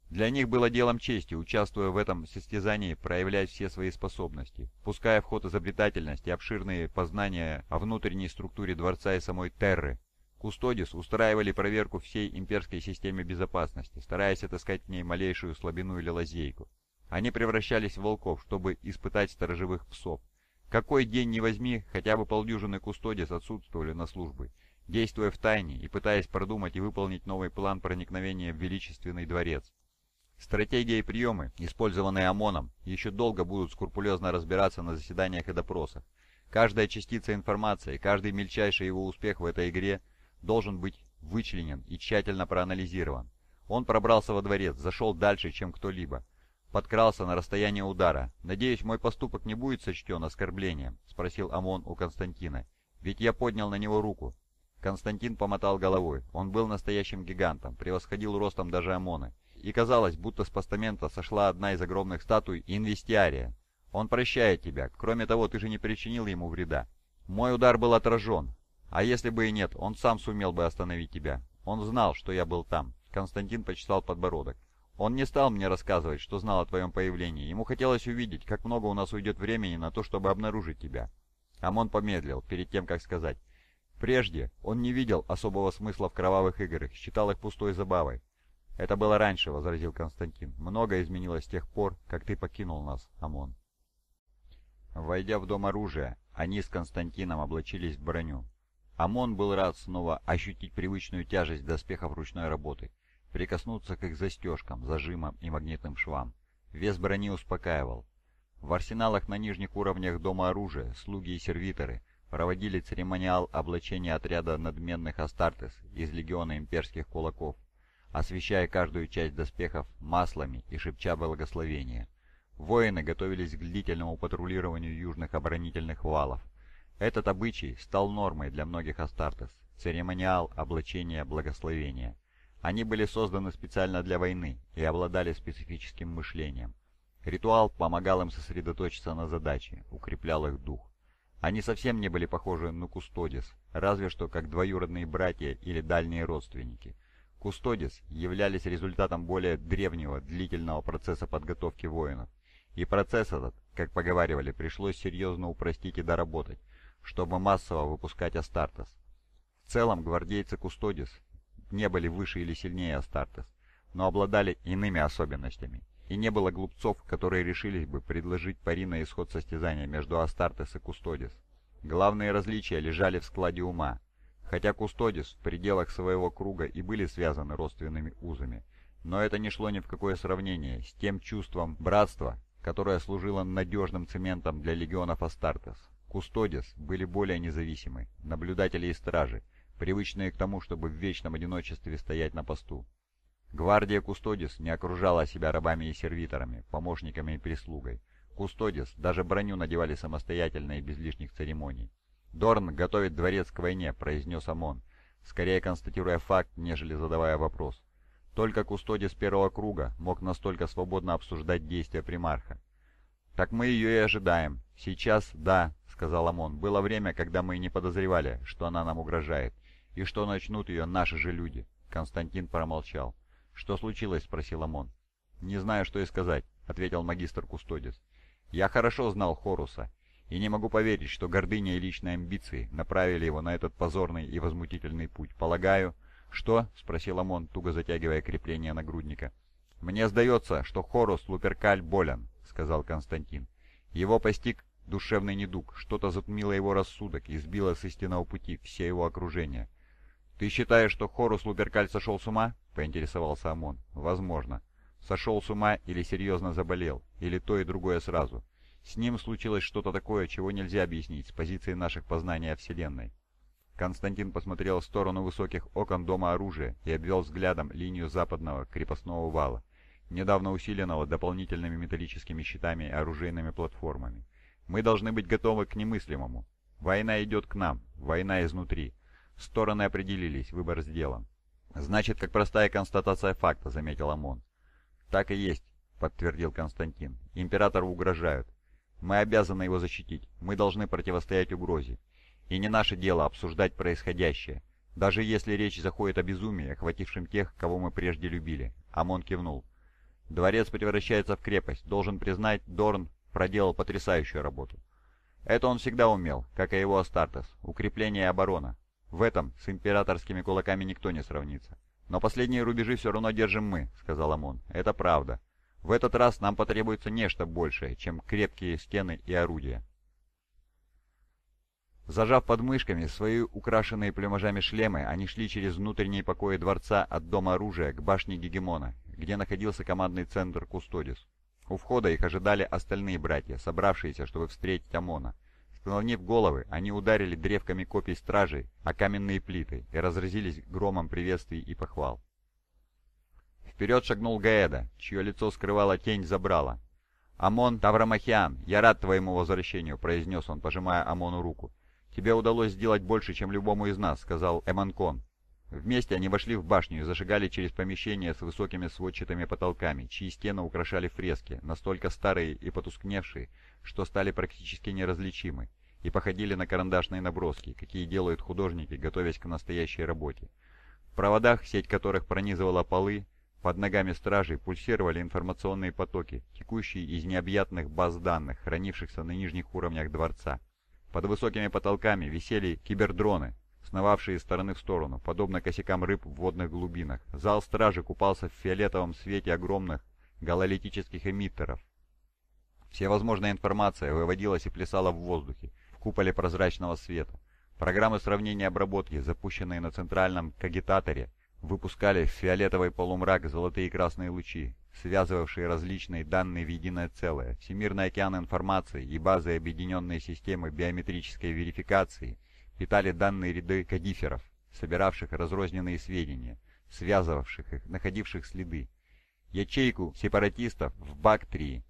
Для них было делом чести, участвуя в этом состязании, проявлять все свои способности, пуская в ход изобретательность и обширные познания о внутренней структуре дворца и самой Терры. Кустодис устраивали проверку всей имперской системе безопасности, стараясь отыскать в ней малейшую слабину или лазейку. Они превращались в волков, чтобы испытать сторожевых псов. Какой день ни возьми, хотя бы полдюжины кустодис отсутствовали на службе, действуя втайне и пытаясь продумать и выполнить новый план проникновения в величественный дворец. Стратегии и приемы, использованные ОМОНом, еще долго будут скрупулезно разбираться на заседаниях и допросах. Каждая частица информации, каждый мельчайший его успех в этой игре должен быть вычленен и тщательно проанализирован. Он пробрался во дворец, зашел дальше, чем кто-либо. Подкрался на расстояние удара. «Надеюсь, мой поступок не будет сочтен оскорблением?» — спросил Амон у Константина. «Ведь я поднял на него руку». Константин помотал головой. Он был настоящим гигантом, превосходил ростом даже Амона. И казалось, будто с постамента сошла одна из огромных статуй Инвестиария. «Он прощает тебя. Кроме того, ты же не причинил ему вреда. Мой удар был отражен. А если бы и нет, он сам сумел бы остановить тебя. Он знал, что я был там». Константин почесал подбородок. «Он не стал мне рассказывать, что знал о твоем появлении. Ему хотелось увидеть, как много у нас уйдет времени на то, чтобы обнаружить тебя». Амон помедлил, перед тем, как сказать. Прежде он не видел особого смысла в кровавых играх, считал их пустой забавой. «Это было раньше», — возразил Константин. «Многое изменилось с тех пор, как ты покинул нас, Амон». Войдя в Дом оружия, они с Константином облачились в броню. Амон был рад снова ощутить привычную тяжесть доспехов ручной работы, прикоснуться к их застежкам, зажимам и магнитным швам. Вес брони успокаивал. В арсеналах на нижних уровнях Дома оружия слуги и сервиторы проводили церемониал облачения отряда надменных Астартес из легиона имперских кулаков, освещая каждую часть доспехов маслами и шепча благословения. Воины готовились к длительному патрулированию южных оборонительных валов. Этот обычай стал нормой для многих Астартес – церемониал облачения благословения. Они были созданы специально для войны и обладали специфическим мышлением. Ритуал помогал им сосредоточиться на задаче, укреплял их дух. Они совсем не были похожи на кустодис, разве что как двоюродные братья или дальние родственники. Кустодис являлись результатом более древнего, длительного процесса подготовки воинов. И процесс этот, как поговаривали, пришлось серьезно упростить и доработать, чтобы массово выпускать Астартес. В целом, гвардейцы кустодис не были выше или сильнее Астартес, но обладали иными особенностями. и не было глупцов, которые решились бы предложить пари на исход состязания между Астартес и Кустодис. Главные различия лежали в складе ума. Хотя Кустодис в пределах своего круга и были связаны родственными узами, но это не шло ни в какое сравнение с тем чувством братства, которое служило надежным цементом для легионов Астартес. Кустодис были более независимы, наблюдатели и стражи, привычные к тому, чтобы в вечном одиночестве стоять на посту. Гвардия Кустодис не окружала себя рабами и сервиторами, помощниками и прислугой. Кустодис даже броню надевали самостоятельно и без лишних церемоний. «Дорн готовит дворец к войне», — произнес Амон, скорее констатируя факт, нежели задавая вопрос. Только Кустодис первого круга мог настолько свободно обсуждать действия примарха. «Так мы ее и ожидаем. Сейчас, да», — сказал Амон, — «было время, когда мы и не подозревали, что она нам угрожает, и что начнут ее наши же люди». Константин промолчал. «Что случилось?» — спросил Амон. «Не знаю, что и сказать», — ответил магистр Кустодис. «Я хорошо знал Хоруса, и не могу поверить, что гордыня и личные амбиции направили его на этот позорный и возмутительный путь. Полагаю...» «Что?» — спросил Амон, туго затягивая крепление нагрудника. «Мне сдается, что Хорус Луперкаль болен», — сказал Константин. «Его постиг душевный недуг, что-то затмило его рассудок и сбило с истинного пути все его окружение». «Ты считаешь, что Хорус Луперкаль сошел с ума?» — поинтересовался Амон. «Возможно. Сошел с ума или серьезно заболел, или то и другое сразу. С ним случилось что-то такое, чего нельзя объяснить с позиции наших познаний о Вселенной». Константин посмотрел в сторону высоких окон Дома оружия и обвел взглядом линию западного крепостного вала, недавно усиленного дополнительными металлическими щитами и оружейными платформами. «Мы должны быть готовы к немыслимому. Война идет к нам, война изнутри. Стороны определились, выбор сделан». «Значит, как простая констатация факта», — заметил Амон. «Так и есть», — подтвердил Константин. «Императору угрожают. Мы обязаны его защитить, мы должны противостоять угрозе. И не наше дело обсуждать происходящее, даже если речь заходит о безумии, охватившем тех, кого мы прежде любили». Амон кивнул. «Дворец превращается в крепость. Должен признать, Дорн проделал потрясающую работу. Это он всегда умел, как и его Астартес, укрепление и оборона. В этом с императорскими кулаками никто не сравнится. Но последние рубежи все равно держим мы», — сказал Амон. «Это правда. В этот раз нам потребуется нечто большее, чем крепкие стены и орудия». Зажав под мышками свои украшенные плюмажами шлемы, они шли через внутренние покои дворца от Дома оружия к башне Гегемона, где находился командный центр Кустодис. У входа их ожидали остальные братья, собравшиеся, чтобы встретить Амона. Склонив головы, они ударили древками копий стражей о каменные плиты и разразились громом приветствий и похвал. Вперед шагнул Гаэда, чье лицо скрывала тень забрала. «Амон-Тавромахиан, я рад твоему возвращению», — произнес он, пожимая Амону руку. «Тебе удалось сделать больше, чем любому из нас», — сказал Эманкон. Вместе они вошли в башню и зашагали через помещение с высокими сводчатыми потолками, чьи стены украшали фрески, настолько старые и потускневшие, что стали практически неразличимы, и походили на карандашные наброски, какие делают художники, готовясь к настоящей работе. В проводах, сеть которых пронизывала полы, под ногами стражей пульсировали информационные потоки, текущие из необъятных баз данных, хранившихся на нижних уровнях дворца. Под высокими потолками висели кибердроны, сновавшие из стороны в сторону, подобно косякам рыб в водных глубинах. Зал стражи купался в фиолетовом свете огромных гололитических эмиттеров. Всевозможная информация выводилась и плясала в воздухе, в куполе прозрачного света. Программы сравнения и обработки, запущенные на центральном кагитаторе, выпускали в фиолетовый полумрак золотые и красные лучи, связывавшие различные данные в единое целое. Всемирный океан информации и базы объединенной системы биометрической верификации питали данные ряды кодиферов, собиравших разрозненные сведения, связывавших их, находивших следы. Ячейку сепаратистов в БАК-3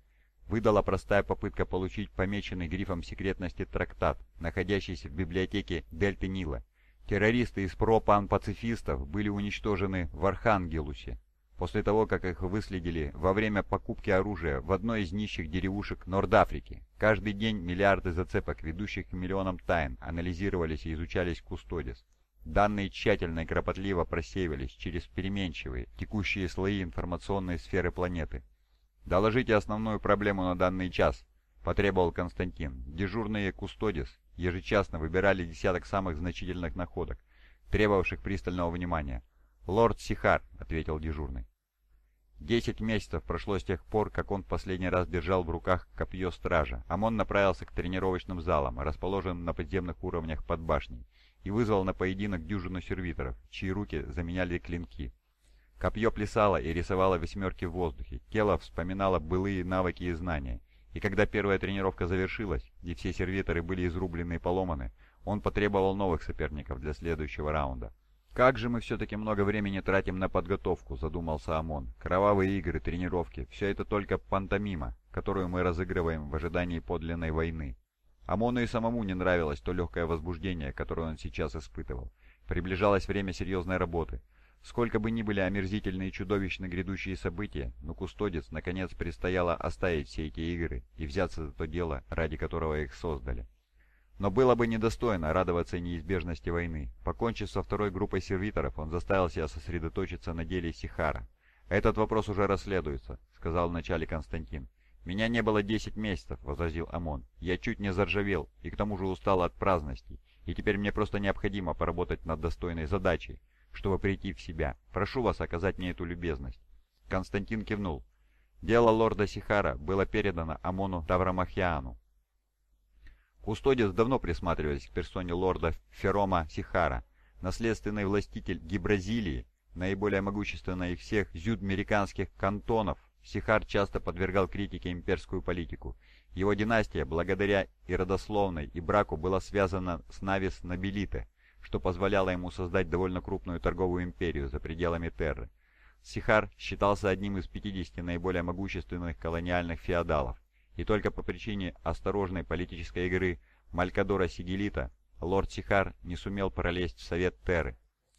выдала простая попытка получить помеченный грифом секретности трактат, находящийся в библиотеке Дельты Нила. Террористы из пропан-пацифистов были уничтожены в Архангелусе после того, как их выследили во время покупки оружия в одной из нищих деревушек Норд-Африки. Каждый день миллиарды зацепок, ведущих к миллионам тайн, анализировались и изучались Кустодис. Данные тщательно и кропотливо просеивались через переменчивые, текущие слои информационной сферы планеты. «Доложите основную проблему на данный час», — потребовал Константин. Дежурные Кустодис ежечасно выбирали десяток самых значительных находок, требовавших пристального внимания. «Лорд Сихар», — ответил дежурный. 10 месяцев прошло с тех пор, как он последний раз держал в руках копье стража. Амон направился к тренировочным залам, расположенным на подземных уровнях под башней, и вызвал на поединок дюжину сервиторов, чьи руки заменяли клинки. Копье плясало и рисовало восьмерки в воздухе, тело вспоминало былые навыки и знания, и когда первая тренировка завершилась, и все сервиторы были изрублены и поломаны, он потребовал новых соперников для следующего раунда. «Как же мы все-таки много времени тратим на подготовку», — задумался Амон. «Кровавые игры, тренировки — все это только пантомима, которую мы разыгрываем в ожидании подлинной войны». Амону и самому не нравилось то легкое возбуждение, которое он сейчас испытывал. Приближалось время серьезной работы. Сколько бы ни были омерзительные и чудовищно грядущие события, но Кустодец наконец предстояло оставить все эти игры и взяться за то дело, ради которого их создали. Но было бы недостойно радоваться неизбежности войны. Покончив со второй группой сервиторов, он заставил себя сосредоточиться на деле Сихара. «Этот вопрос уже расследуется», — сказал вначале Константин. «Меня не было 10 месяцев», — возразил Амон. «Я чуть не заржавел, и к тому же устал от праздностей, и теперь мне просто необходимо поработать над достойной задачей, чтобы прийти в себя. Прошу вас оказать мне эту любезность». Константин кивнул. Дело лорда Сихара было передано Амону-Тавромахиану. Кустодис давно присматривались к персоне лорда Ферома Сихара. Наследственный властитель Гибразилии, наиболее могущественной из всех зюдмериканских кантонов, Сихар часто подвергал критике имперскую политику. Его династия, благодаря и родословной, и браку, была связана с Навис Нобелите, что позволяло ему создать довольно крупную торговую империю за пределами Терры. Сихар считался одним из 50 наиболее могущественных колониальных феодалов. И только по причине осторожной политической игры Малькадора Сигелита лорд Сихар не сумел пролезть в Совет Терры.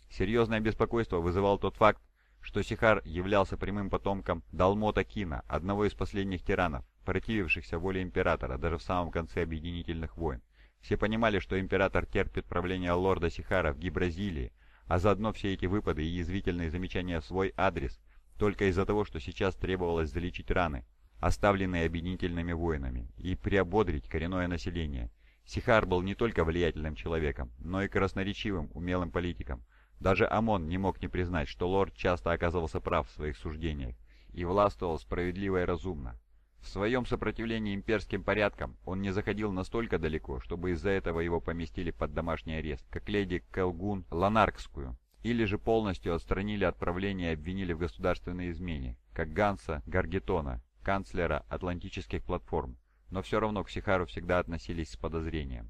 Серьезное беспокойство вызывал тот факт, что Сихар являлся прямым потомком Далмота Кина, одного из последних тиранов, противившихся воле императора даже в самом конце объединительных войн. Все понимали, что император терпит правление лорда Сихара в Гибразилии, а заодно все эти выпады и язвительные замечания в свой адрес только из-за того, что сейчас требовалось залечить раны, оставленные объединительными войнами, и приободрить коренное население. Сихар был не только влиятельным человеком, но и красноречивым, умелым политиком. Даже Амон не мог не признать, что лорд часто оказывался прав в своих суждениях и властвовал справедливо и разумно. В своем сопротивлении имперским порядкам он не заходил настолько далеко, чтобы из-за этого его поместили под домашний арест, как леди Келгун Ланаркскую, или же полностью отстранили от правления и обвинили в государственной измене, как Ганса Гаргетона, канцлера атлантических платформ, но все равно к Сихару всегда относились с подозрением.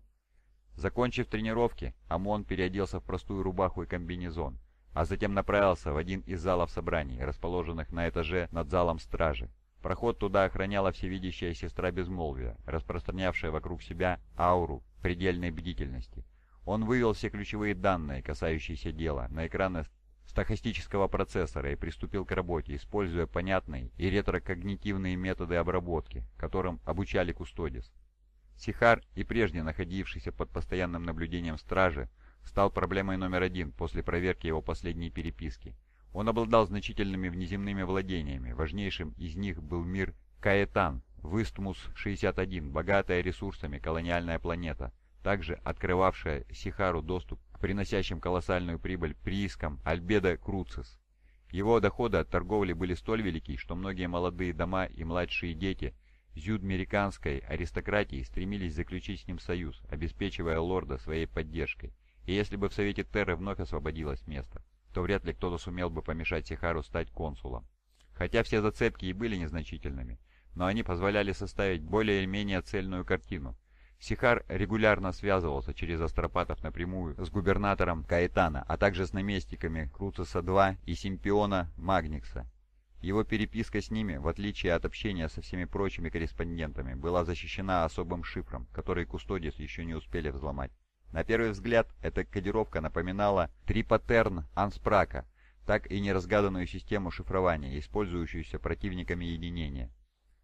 Закончив тренировки, Амон переоделся в простую рубаху и комбинезон, а затем направился в один из залов собраний, расположенных на этаже над залом стражи. Проход туда охраняла всевидящая сестра Безмолвия, распространявшая вокруг себя ауру предельной бдительности. Он вывел все ключевые данные, касающиеся дела, на экраны стохастического процессора и приступил к работе, используя понятные и ретрокогнитивные методы обработки, которым обучали Кустодис. Сихар, и прежде находившийся под постоянным наблюдением стражи, стал проблемой №1 после проверки его последней переписки. Он обладал значительными внеземными владениями, важнейшим из них был мир Каэтан, Выстмус-61, богатая ресурсами колониальная планета, также открывавшая Сихару доступ к приносящим колоссальную прибыль приискам Альбедо Круцис. Его доходы от торговли были столь велики, что многие молодые дома и младшие дети зюдмериканской аристократии стремились заключить с ним союз, обеспечивая лорда своей поддержкой. И если бы в Совете Терры вновь освободилось место, то вряд ли кто-то сумел бы помешать Сихару стать консулом. Хотя все зацепки и были незначительными, но они позволяли составить более или менее цельную картину. Сихар регулярно связывался через астропатов напрямую с губернатором Каэтана, а также с наместниками Круциса-2 и Симпиона Магникса. Его переписка с ними, в отличие от общения со всеми прочими корреспондентами, была защищена особым шифром, который Кустодис еще не успели взломать. На первый взгляд, эта кодировка напоминала трипатерн Анспрака, так и неразгаданную систему шифрования, использующуюся противниками единения.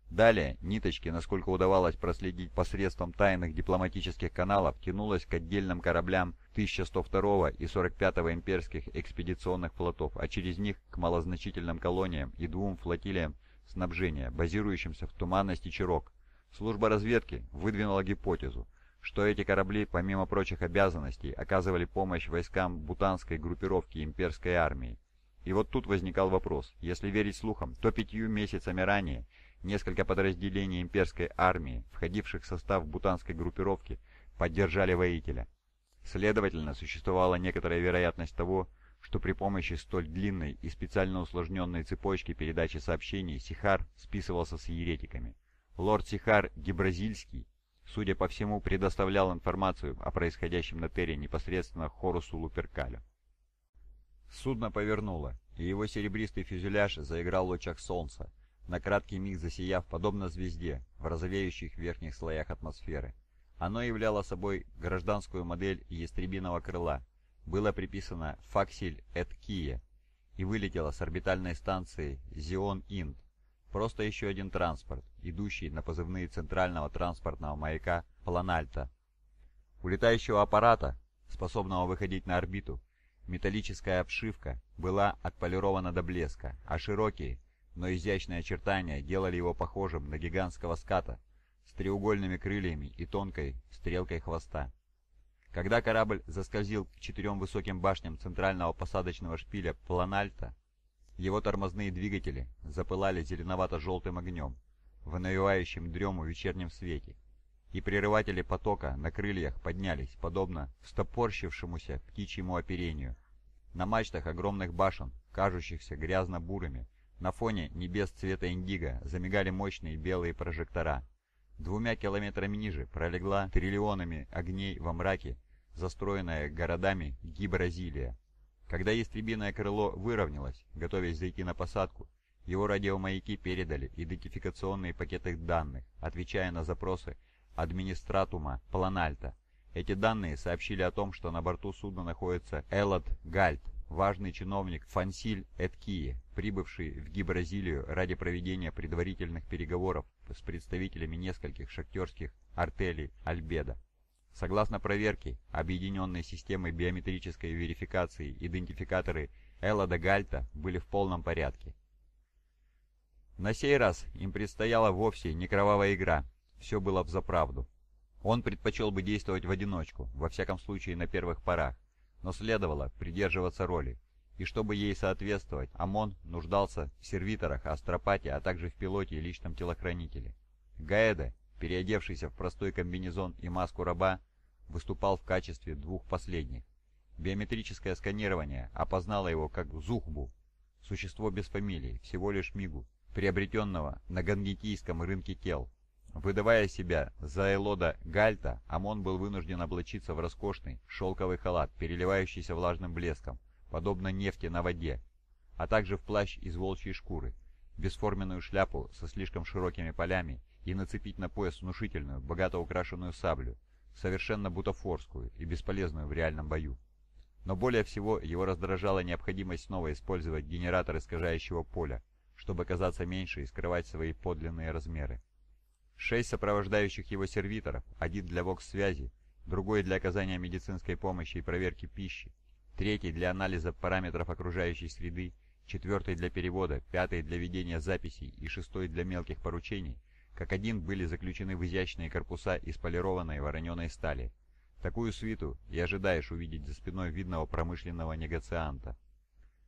Далее ниточки, насколько удавалось проследить посредством тайных дипломатических каналов, тянулась к отдельным кораблям 1102 и 45-го имперских экспедиционных флотов, а через них к малозначительным колониям и двум флотилиям снабжения, базирующимся в туманности Чирок. Служба разведки выдвинула гипотезу, что эти корабли, помимо прочих обязанностей, оказывали помощь войскам бутанской группировки имперской армии. И вот тут возникал вопрос. Если верить слухам, то 5 месяцами ранее несколько подразделений имперской армии, входивших в состав бутанской группировки, поддержали воителя. Следовательно, существовала некоторая вероятность того, что при помощи столь длинной и специально усложненной цепочки передачи сообщений Сихар списывался с еретиками. Лорд Сихар Гибразильский, судя по всему, предоставлял информацию о происходящем на Терре непосредственно Хорусу Луперкалю. Судно повернуло, и его серебристый фюзеляж заиграл в лучах солнца, на краткий миг засияв, подобно звезде, в розовеющих верхних слоях атмосферы. Оно являло собой гражданскую модель ястребиного крыла, было приписано «Факсиль эт Кия» и вылетело с орбитальной станции «Зион-Инд». Просто еще один транспорт, идущий на позывные центрального транспортного маяка «Планальто». У летающего аппарата, способного выходить на орбиту, металлическая обшивка была отполирована до блеска, а широкие, но изящные очертания делали его похожим на гигантского ската с треугольными крыльями и тонкой стрелкой хвоста. Когда корабль заскользил к 4 высоким башням центрального посадочного шпиля «Планальто», его тормозные двигатели запылали зеленовато-желтым огнем в навевающем дрему вечернем свете, и прерыватели потока на крыльях поднялись, подобно встопорщившемуся птичьему оперению. На мачтах огромных башен, кажущихся грязно-бурыми, на фоне небес цвета индиго замигали мощные белые прожектора. 2 километрами ниже пролегла триллионами огней во мраке, застроенная городами Гибразилия. Когда ястребиное крыло выровнялось, готовясь зайти на посадку, его радиомаяки передали идентификационные пакеты данных, отвечая на запросы администратума Планальто. Эти данные сообщили о том, что на борту судна находится Элод Гальт, важный чиновник Фансиль Эткии, прибывший в Гибразилию ради проведения предварительных переговоров с представителями нескольких шахтерских артелей Альбеда. Согласно проверке объединенной системы биометрической верификации, идентификаторы Элода Гальта были в полном порядке. На сей раз им предстояла вовсе не кровавая игра, все было взаправду. Он предпочел бы действовать в одиночку, во всяком случае на первых порах, но следовало придерживаться роли, и чтобы ей соответствовать, Амон нуждался в сервиторах, астропате, а также в пилоте и личном телохранителе. Гаэда, переодевшийся в простой комбинезон и маску раба, выступал в качестве 2 последних. Биометрическое сканирование опознало его как Зухбу, существо без фамилии, всего лишь Мигу, приобретенного на гангетийском рынке тел. Выдавая себя за Элода Гальта, Амон был вынужден облачиться в роскошный шелковый халат, переливающийся влажным блеском, подобно нефти на воде, а также в плащ из волчьей шкуры, бесформенную шляпу со слишком широкими полями и нацепить на пояс внушительную, богато украшенную саблю, совершенно бутафорскую и бесполезную в реальном бою. Но более всего его раздражала необходимость снова использовать генератор искажающего поля, чтобы казаться меньше и скрывать свои подлинные размеры. 6 сопровождающих его сервиторов, один для вокс-связи, другой для оказания медицинской помощи и проверки пищи, 3-й для анализа параметров окружающей среды, 4-й для перевода, 5-й для ведения записей и 6-й для мелких поручений, как один были заключены в изящные корпуса из полированной вороненой стали. Такую свиту и ожидаешь увидеть за спиной видного промышленного негацианта.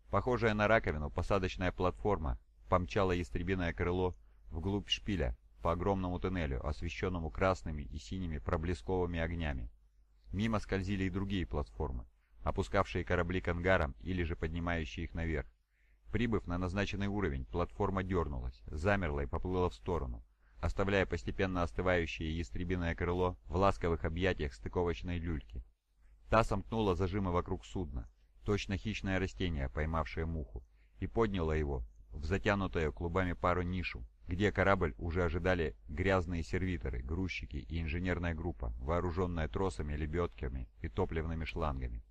Похожая на раковину посадочная платформа помчала ястребиное крыло вглубь шпиля, по огромному туннелю, освещенному красными и синими проблесковыми огнями. Мимо скользили и другие платформы, опускавшие корабли к ангарам или же поднимающие их наверх. Прибыв на назначенный уровень, платформа дернулась, замерла и поплыла в сторону, оставляя постепенно остывающее ястребиное крыло в ласковых объятиях стыковочной люльки. Та сомкнула зажимы вокруг судна, точно хищное растение, поймавшее муху, и подняла его в затянутую клубами пару нишу, где корабль уже ожидали грязные сервиторы, грузчики и инженерная группа, вооруженная тросами, лебедками и топливными шлангами.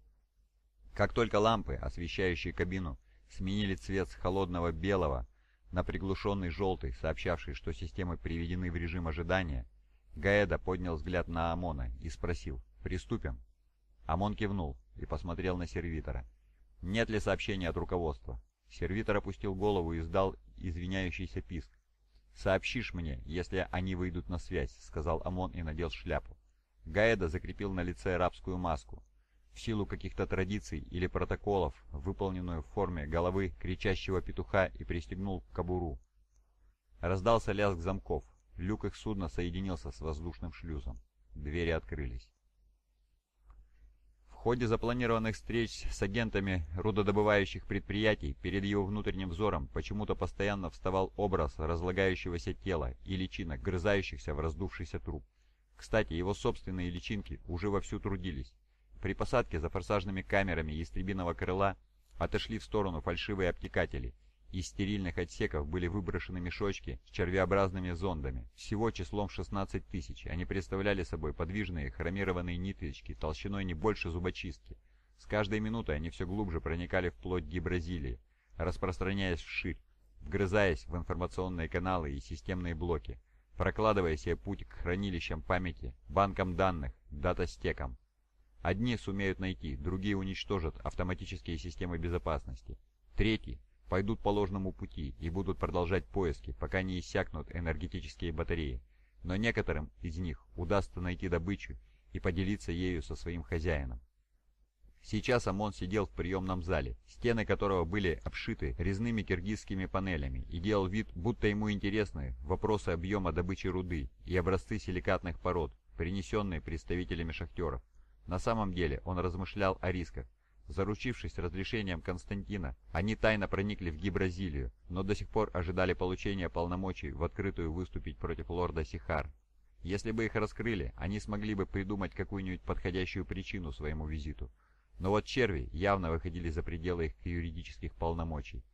Как только лампы, освещающие кабину, сменили цвет с холодного белого на приглушенный желтый, сообщавший, что системы приведены в режим ожидания, Гаэда поднял взгляд на Амона и спросил: «Приступим?» Амон кивнул и посмотрел на сервитора. «Нет ли сообщения от руководства?» Сервитор опустил голову и издал извиняющийся писк. «Сообщишь мне, если они выйдут на связь», — сказал Амон и надел шляпу. Гаэда закрепил на лице рабскую маску. в силу каких-то традиций или протоколов, выполненную в форме головы кричащего петуха, и пристегнул кобуру. Раздался лязг замков, люк их судна соединился с воздушным шлюзом, двери открылись. В ходе запланированных встреч с агентами рудодобывающих предприятий перед его внутренним взором почему-то постоянно вставал образ разлагающегося тела и личинок, грызающихся в раздувшийся труп. Кстати, его собственные личинки уже вовсю трудились. При посадке за форсажными камерами ястребиного крыла отошли в сторону фальшивые обтекатели. Из стерильных отсеков были выброшены мешочки с червеобразными зондами, всего числом 16 тысяч. Они представляли собой подвижные хромированные ниточки толщиной не больше зубочистки. С каждой минутой они все глубже проникали вплоть Гибразилии, распространяясь вширь, вгрызаясь в информационные каналы и системные блоки, прокладывая себе путь к хранилищам памяти, банкам данных, датастекам. Одни сумеют найти, другие уничтожат автоматические системы безопасности. Третьи пойдут по ложному пути и будут продолжать поиски, пока не иссякнут энергетические батареи, но некоторым из них удастся найти добычу и поделиться ею со своим хозяином. Сейчас Амон сидел в приемном зале, стены которого были обшиты резными киргизскими панелями, и делал вид, будто ему интересны вопросы объема добычи руды и образцы силикатных пород, принесенные представителями шахтеров. На самом деле он размышлял о рисках. Заручившись разрешением Константина, они тайно проникли в Гибразилию, но до сих пор ожидали получения полномочий в открытую выступить против лорда Сихар. Если бы их раскрыли, они смогли бы придумать какую-нибудь подходящую причину своему визиту. Но вот черви явно выходили за пределы их юридических полномочий.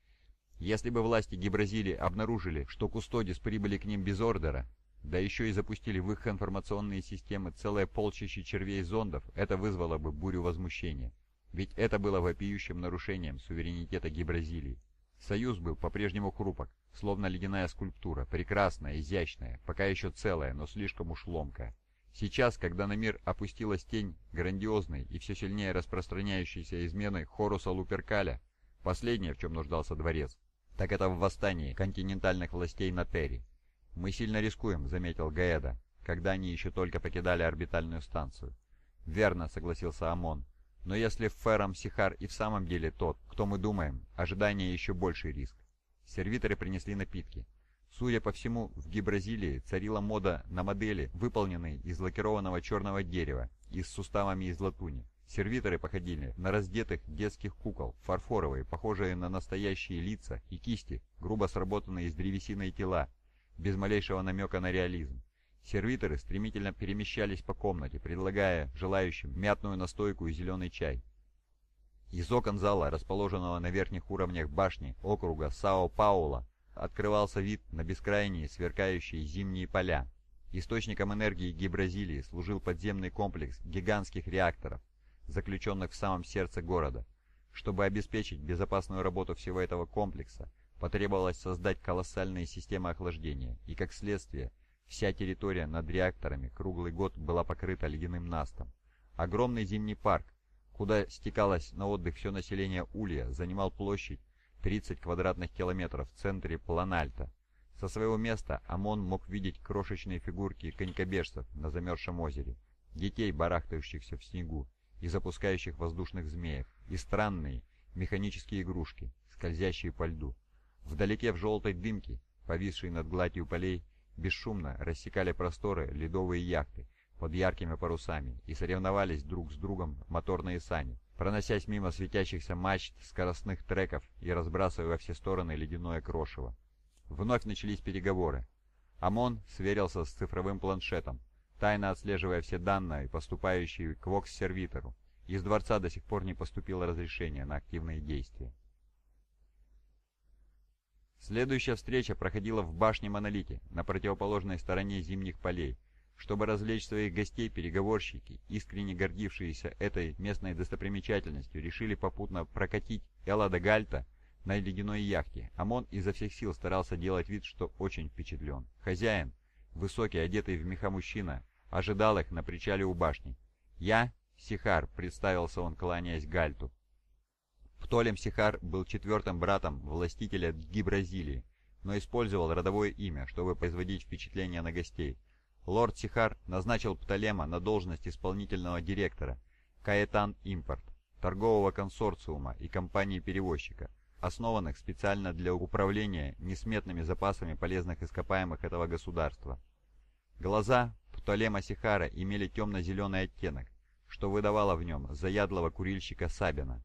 Если бы власти Гибразилии обнаружили, что кустодис прибыли к ним без ордера, да еще и запустили в их информационные системы целое полчище червей-зондов, это вызвало бы бурю возмущения. Ведь это было вопиющим нарушением суверенитета Гибразилии. Союз был по-прежнему хрупок, словно ледяная скульптура, прекрасная, изящная, пока еще целая, но слишком уж ломкая. Сейчас, когда на мир опустилась тень грандиозной и все сильнее распространяющейся измены Хоруса Луперкаля, последнее, в чем нуждался дворец, так это в восстании континентальных властей на Терри. «Мы сильно рискуем», — заметил Гаэда, когда они еще только покидали орбитальную станцию. «Верно», — согласился Амон. Но если Фером Сихар и в самом деле тот, кто мы думаем, ожидание еще больший риск. Сервиторы принесли напитки. Судя по всему, в Гибразилии царила мода на модели, выполненные из лакированного черного дерева и с суставами из латуни. Сервиторы походили на раздетых детских кукол, фарфоровые, похожие на настоящие лица, и кисти, грубо сработанные из древесины тела, без малейшего намека на реализм. Сервиторы стремительно перемещались по комнате, предлагая желающим мятную настойку и зеленый чай. Из окон зала, расположенного на верхних уровнях башни округа Сао-Пауло, открывался вид на бескрайние сверкающие зимние поля. Источником энергии Гибразилии служил подземный комплекс гигантских реакторов, заключенных в самом сердце города. Чтобы обеспечить безопасную работу всего этого комплекса, потребовалось создать колоссальные системы охлаждения, и как следствие, вся территория над реакторами круглый год была покрыта ледяным настом. Огромный зимний парк, куда стекалось на отдых все население Улья, занимал площадь 30 квадратных километров в центре Планальто. Со своего места Амон мог видеть крошечные фигурки конькобежцев на замерзшем озере, детей, барахтающихся в снегу и запускающих воздушных змеев, и странные механические игрушки, скользящие по льду. Вдалеке в желтой дымке, повисшей над гладью полей, бесшумно рассекали просторы ледовые яхты под яркими парусами и соревновались друг с другом моторные сани, проносясь мимо светящихся мачт скоростных треков и разбрасывая во все стороны ледяное крошево. Вновь начались переговоры. Амон сверился с цифровым планшетом, тайно отслеживая все данные, поступающие к вокс-сервитору. Из дворца до сих пор не поступило разрешение на активные действия. Следующая встреча проходила в башне-монолите, на противоположной стороне зимних полей. Чтобы развлечь своих гостей, переговорщики, искренне гордившиеся этой местной достопримечательностью, решили попутно прокатить Элода Гальта на ледяной яхте. Амон изо всех сил старался делать вид, что очень впечатлен. Хозяин, высокий, одетый в меха мужчина, ожидал их на причале у башни. «Я Сихар», — представился он, кланяясь Гальту. Птолем Сихар был четвертым братом властителя Гибразилии, но использовал родовое имя, чтобы производить впечатление на гостей. Лорд Сихар назначил Птолема на должность исполнительного директора, Каэтан Импорт, торгового консорциума и компании-перевозчика, основанных специально для управления несметными запасами полезных ископаемых этого государства. Глаза Птолема Сихара имели темно-зеленый оттенок, что выдавало в нем заядлого курильщика Сабина.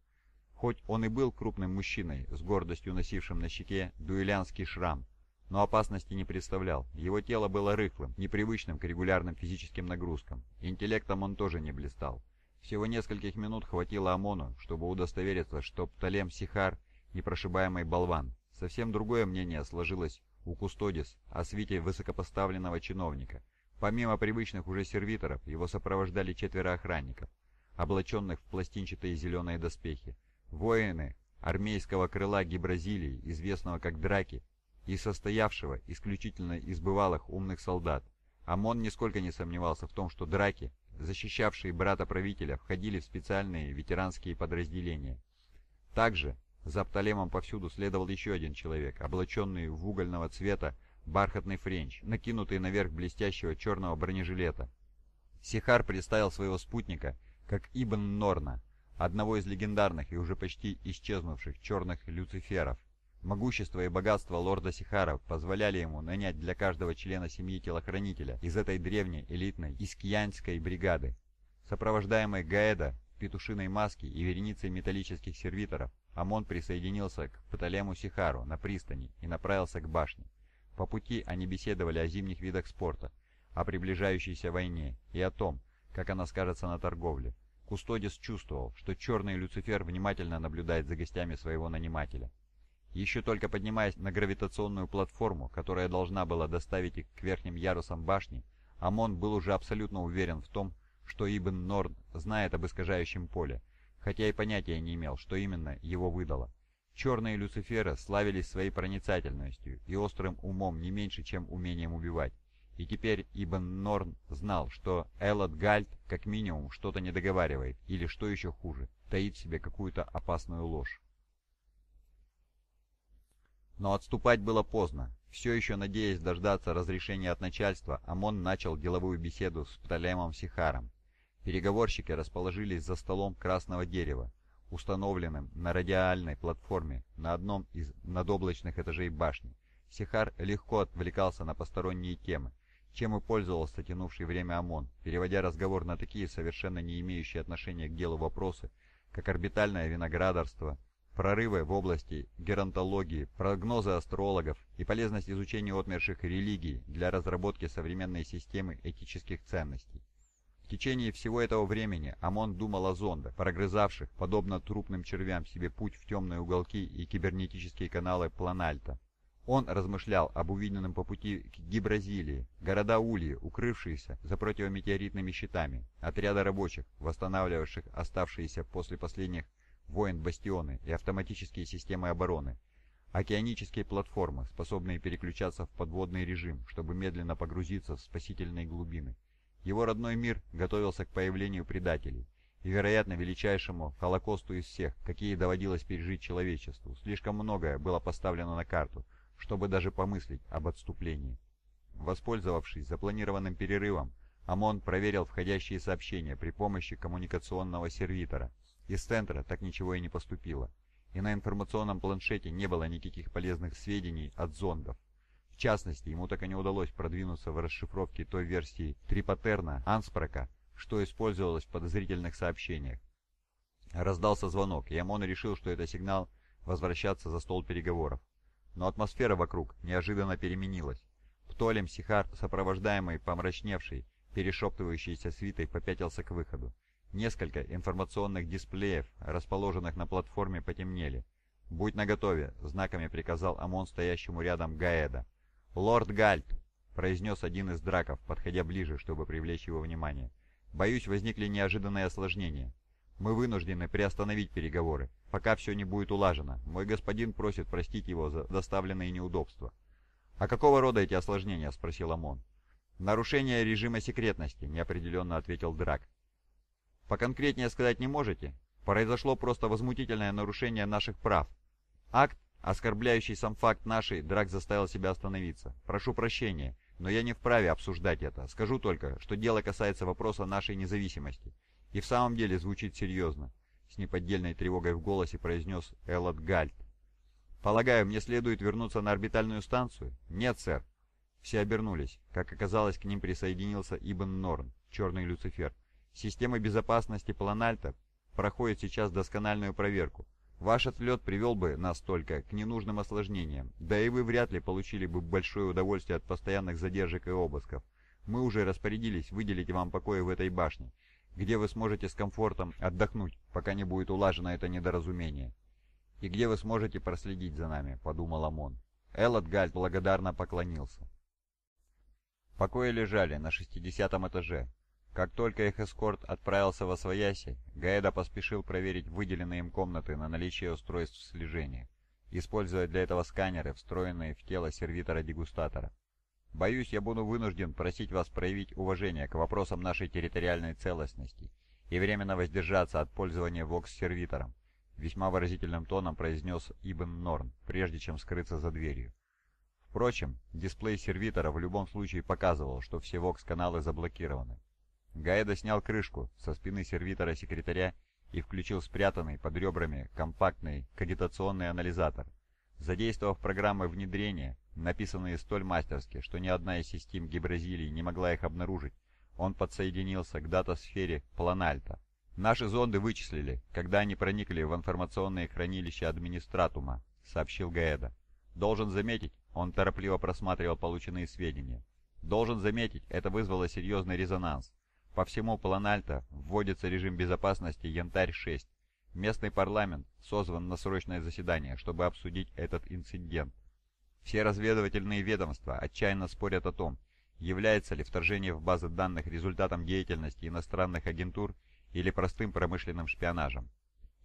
Хоть он и был крупным мужчиной, с гордостью носившим на щеке дуэлянский шрам, но опасности не представлял. Его тело было рыхлым, непривычным к регулярным физическим нагрузкам. Интеллектом он тоже не блистал. Всего нескольких минут хватило Амону, чтобы удостовериться, что Птолем Сихар – непрошибаемый болван. Совсем другое мнение сложилось у Кустодис о свите высокопоставленного чиновника. Помимо привычных уже сервиторов, его сопровождали 4 охранников, облаченных в пластинчатые зеленые доспехи. Воины армейского крыла Гибразилии, известного как Драки, и состоявшего исключительно из бывалых умных солдат. Амон нисколько не сомневался в том, что Драки, защищавшие брата правителя, входили в специальные ветеранские подразделения. Также за Птолемом повсюду следовал еще один человек, облаченный в угольного цвета бархатный френч, накинутый наверх блестящего черного бронежилета. Сихар представил своего спутника как Ибн Норна, одного из легендарных и уже почти исчезнувших черных люциферов. Могущество и богатство лорда Сихара позволяли ему нанять для каждого члена семьи телохранителя из этой древней элитной искьянской бригады. Сопровождаемый Гаэда в петушиной маске и вереницей металлических сервиторов, Амон присоединился к Птолему Сихару на пристани и направился к башне. По пути они беседовали о зимних видах спорта, о приближающейся войне и о том, как она скажется на торговле. Кустодис чувствовал, что черный Люцифер внимательно наблюдает за гостями своего нанимателя. Еще только поднимаясь на гравитационную платформу, которая должна была доставить их к верхним ярусам башни, Амон был уже абсолютно уверен в том, что Ибн Норн знает об искажающем поле, хотя и понятия не имел, что именно его выдало. Черные люциферы славились своей проницательностью и острым умом не меньше, чем умением убивать. И теперь Ибн Норн знал, что Элод Гальт как минимум что-то недоговаривает, или, что еще хуже, таит в себе какую-то опасную ложь. Но отступать было поздно. Все еще надеясь дождаться разрешения от начальства, Амон начал деловую беседу с Птолемом Сихаром. Переговорщики расположились за столом красного дерева, установленным на радиальной платформе на одном из надоблачных этажей башни. Сихар легко отвлекался на посторонние темы, чем и пользовался тянувший время Амон, переводя разговор на такие, совершенно не имеющие отношения к делу вопросы, как орбитальное виноградарство, прорывы в области геронтологии, прогнозы астрологов и полезность изучения отмерших религий для разработки современной системы этических ценностей. В течение всего этого времени Амон думал о зондах, прогрызавших, подобно трупным червям, себе путь в темные уголки и кибернетические каналы Планальто. Он размышлял об увиденном по пути к Гибразилии, города Ульи, укрывшиеся за противометеоритными щитами, отряда рабочих, восстанавливавших оставшиеся после последних войн бастионы и автоматические системы обороны, океанические платформы, способные переключаться в подводный режим, чтобы медленно погрузиться в спасительные глубины. Его родной мир готовился к появлению предателей и, вероятно, величайшему холокосту из всех, какие доводилось пережить человечеству. Слишком многое было поставлено на карту, чтобы даже помыслить об отступлении. Воспользовавшись запланированным перерывом, Амон проверил входящие сообщения при помощи коммуникационного сервитора. Из центра так ничего и не поступило, и на информационном планшете не было никаких полезных сведений от зондов. В частности, ему так и не удалось продвинуться в расшифровке той версии трипатерна Анспрока, что использовалось в подозрительных сообщениях. Раздался звонок, и Амон решил, что это сигнал возвращаться за стол переговоров. Но атмосфера вокруг неожиданно переменилась. Птолем Сихар, сопровождаемый помрачневшей, перешептывающейся свитой, попятился к выходу. Несколько информационных дисплеев, расположенных на платформе, потемнели. «Будь наготове», — знаками приказал Амон стоящему рядом Гаэда. «Лорд Гальт», — произнес один из драков, подходя ближе, чтобы привлечь его внимание. «Боюсь, возникли неожиданные осложнения. Мы вынуждены приостановить переговоры, пока все не будет улажено. Мой господин просит простить его за доставленные неудобства». «А какого рода эти осложнения?» — спросил Амон. «Нарушение режима секретности», — неопределенно ответил Драк. «Поконкретнее сказать не можете? Произошло просто возмутительное нарушение наших прав. Акт, оскорбляющий сам факт нашей», — Драк заставил себя остановиться. «Прошу прощения, но я не вправе обсуждать это. Скажу только, что дело касается вопроса нашей независимости. «И в самом деле звучит серьезно», — с неподдельной тревогой в голосе произнес Элод Гальт. «Полагаю, мне следует вернуться на орбитальную станцию?» «Нет, сэр». Все обернулись. Как оказалось, к ним присоединился Ибн Норн, Черный Люцифер. «Система безопасности Планальто проходит сейчас доскональную проверку. Ваш отлет привел бы нас только к ненужным осложнениям, да и вы вряд ли получили бы большое удовольствие от постоянных задержек и обысков. Мы уже распорядились выделить вам покои в этой башне, где вы сможете с комфортом отдохнуть, пока не будет улажено это недоразумение. И где вы сможете проследить за нами», — подумал Амон. Элод Гальт благодарно поклонился. Покои лежали на 60-м этаже. Как только их эскорт отправился во свояси, Гаэда поспешил проверить выделенные им комнаты на наличие устройств слежения, используя для этого сканеры, встроенные в тело сервитора-дегустатора. «Боюсь, я буду вынужден просить вас проявить уважение к вопросам нашей территориальной целостности и временно воздержаться от пользования вокс-сервитором», — весьма выразительным тоном произнес Ибн Норн, прежде чем скрыться за дверью. Впрочем, дисплей сервитора в любом случае показывал, что все вокс-каналы заблокированы. Гаэда снял крышку со спины сервитора-секретаря и включил спрятанный под ребрами компактный кагитационный анализатор, задействовав программы внедрения, написанные столь мастерски, что ни одна из систем Гибразилии не могла их обнаружить. Он подсоединился к датасфере Планальто. «Наши зонды вычислили, когда они проникли в информационные хранилища администратума», — сообщил Гаэда. «Должен заметить», — он торопливо просматривал полученные сведения, — «должен заметить, это вызвало серьезный резонанс. По всему Планальто вводится режим безопасности Янтарь-6. Местный парламент созван на срочное заседание, чтобы обсудить этот инцидент. Все разведывательные ведомства отчаянно спорят о том, является ли вторжение в базы данных результатом деятельности иностранных агентур или простым промышленным шпионажем».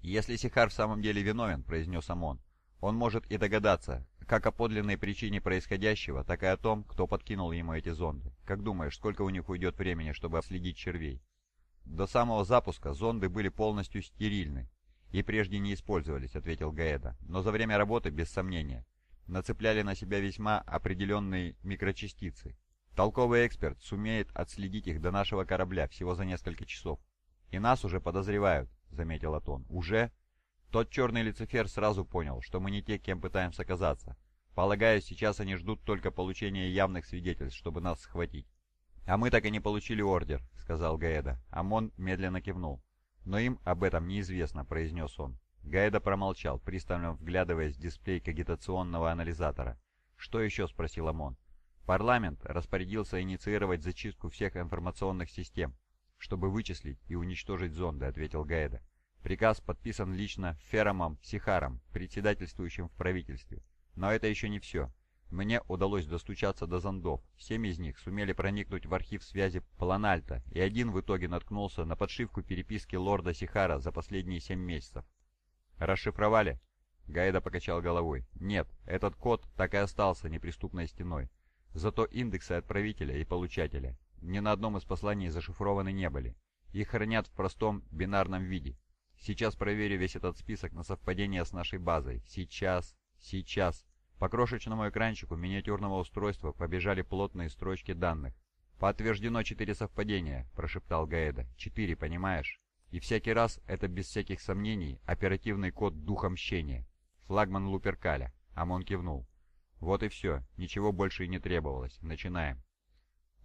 «Если Сихар в самом деле виновен, — произнес Амон, — он может и догадаться как о подлинной причине происходящего, так и о том, кто подкинул ему эти зонды. Как думаешь, сколько у них уйдет времени, чтобы отследить червей?» «До самого запуска зонды были полностью стерильны и прежде не использовались», — ответил Гаэда. «Но за время работы, без сомнения, нацепляли на себя весьма определенные микрочастицы. Толковый эксперт сумеет отследить их до нашего корабля всего за несколько часов». «И нас уже подозревают», — заметил Атон. «Уже?» «Тот черный Люцифер сразу понял, что мы не те, кем пытаемся казаться. Полагаю, сейчас они ждут только получения явных свидетельств, чтобы нас схватить». «А мы так и не получили ордер», — сказал Гаэда. Амон медленно кивнул. «Но им об этом неизвестно», — произнес он. Гаэда промолчал, пристально вглядываясь в дисплей кагитационного анализатора. «Что еще?» — спросил Амон. «Парламент распорядился инициировать зачистку всех информационных систем, чтобы вычислить и уничтожить зонды», — ответил Гаэда. «Приказ подписан лично Феромом Сихаром, председательствующим в правительстве. Но это еще не все. Мне удалось достучаться до зондов. 7 из них сумели проникнуть в архив связи Планальто, и один в итоге наткнулся на подшивку переписки лорда Сихара за последние 7 месяцев». «Расшифровали?» Гаэда покачал головой. «Нет, этот код так и остался неприступной стеной. Зато индексы отправителя и получателя ни на одном из посланий зашифрованы не были. Их хранят в простом бинарном виде. Сейчас проверю весь этот список на совпадение с нашей базой. Сейчас. По крошечному экранчику миниатюрного устройства побежали плотные строчки данных. «Подтверждено 4 совпадения», — прошептал Гаэда. «4, понимаешь? И всякий раз это, без всяких сомнений, оперативный код духа мщения. Флагман Луперкаля». Амон кивнул. «Вот и все. Ничего больше и не требовалось. Начинаем».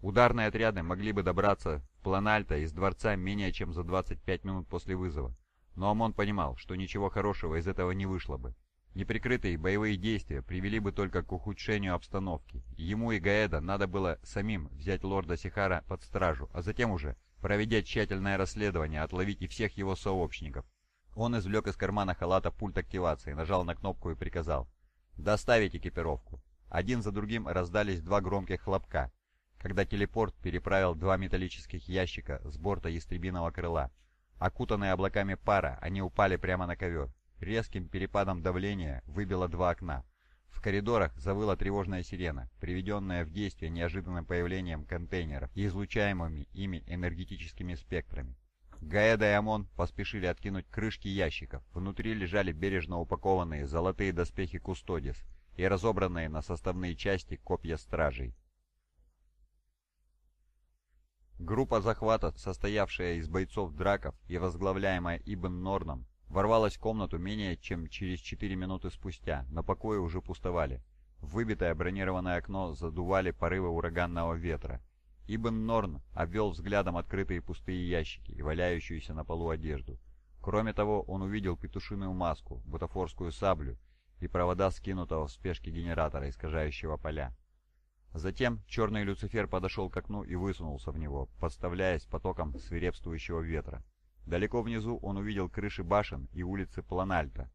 Ударные отряды могли бы добраться в Планальто из дворца менее чем за 25 минут после вызова. Но Амон понимал, что ничего хорошего из этого не вышло бы. Неприкрытые боевые действия привели бы только к ухудшению обстановки. Ему и Гаэда надо было самим взять лорда Сихара под стражу, а затем уже, проведя тщательное расследование, отловить и всех его сообщников. Он извлек из кармана халата пульт активации, нажал на кнопку и приказал: «Доставить экипировку». Один за другим раздались 2 громких хлопка, когда телепорт переправил 2 металлических ящика с борта ястребиного крыла. Окутанные облаками пара, они упали прямо на ковер. Резким перепадом давления выбило 2 окна. В коридорах завыла тревожная сирена, приведенная в действие неожиданным появлением контейнеров и излучаемыми ими энергетическими спектрами. Гаэда и Амон поспешили откинуть крышки ящиков. Внутри лежали бережно упакованные золотые доспехи Кустодис и разобранные на составные части копья стражей. Группа захвата, состоявшая из бойцов драков и возглавляемая Ибн Норном, ворвалась в комнату менее чем через 4 минуты спустя, но покои уже пустовали. В выбитое бронированное окно задували порывы ураганного ветра. Ибн Норн обвел взглядом открытые пустые ящики и валяющуюся на полу одежду. Кроме того, он увидел петушиную маску, бутафорскую саблю и провода скинутого в спешке генератора, искажающего поля. Затем черный Люцифер подошел к окну и высунулся в него, подставляясь потоком свирепствующего ветра. Далеко внизу он увидел крыши башен и улицы Планальто.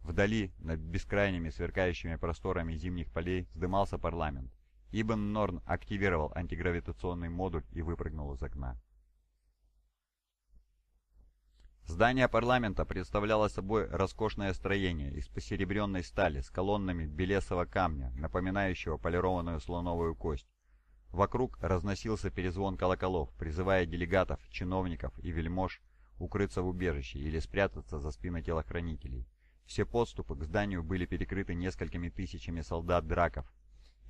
Вдали, над бескрайними сверкающими просторами зимних полей, вздымался парламент. Ибн Норн активировал антигравитационный модуль и выпрыгнул из окна. Здание парламента представляло собой роскошное строение из посеребренной стали с колоннами белесого камня, напоминающего полированную слоновую кость. Вокруг разносился перезвон колоколов, призывая делегатов, чиновников и вельмож укрыться в убежище или спрятаться за спины телохранителей. Все подступы к зданию были перекрыты несколькими тысячами солдат-драков,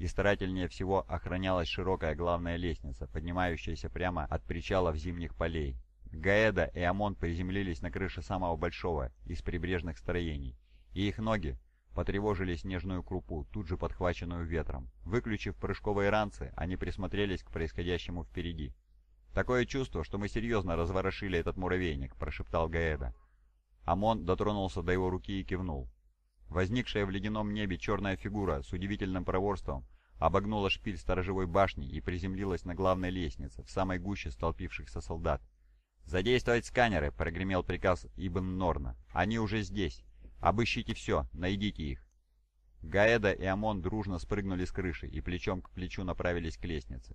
и старательнее всего охранялась широкая главная лестница, поднимающаяся прямо от причалов зимних полей. Гаэда и Амон приземлились на крыше самого большого из прибрежных строений, и их ноги потревожили снежную крупу, тут же подхваченную ветром. Выключив прыжковые ранцы, они присмотрелись к происходящему впереди. «Такое чувство, что мы серьезно разворошили этот муравейник», — прошептал Гаэда. Амон дотронулся до его руки и кивнул. Возникшая в ледяном небе черная фигура с удивительным проворством обогнула шпиль сторожевой башни и приземлилась на главной лестнице, в самой гуще столпившихся солдат. «Задействовать сканеры!» — прогремел приказ Ибн Норна. «Они уже здесь! Обыщите все! Найдите их!» Гаэда и Амон дружно спрыгнули с крыши и плечом к плечу направились к лестнице.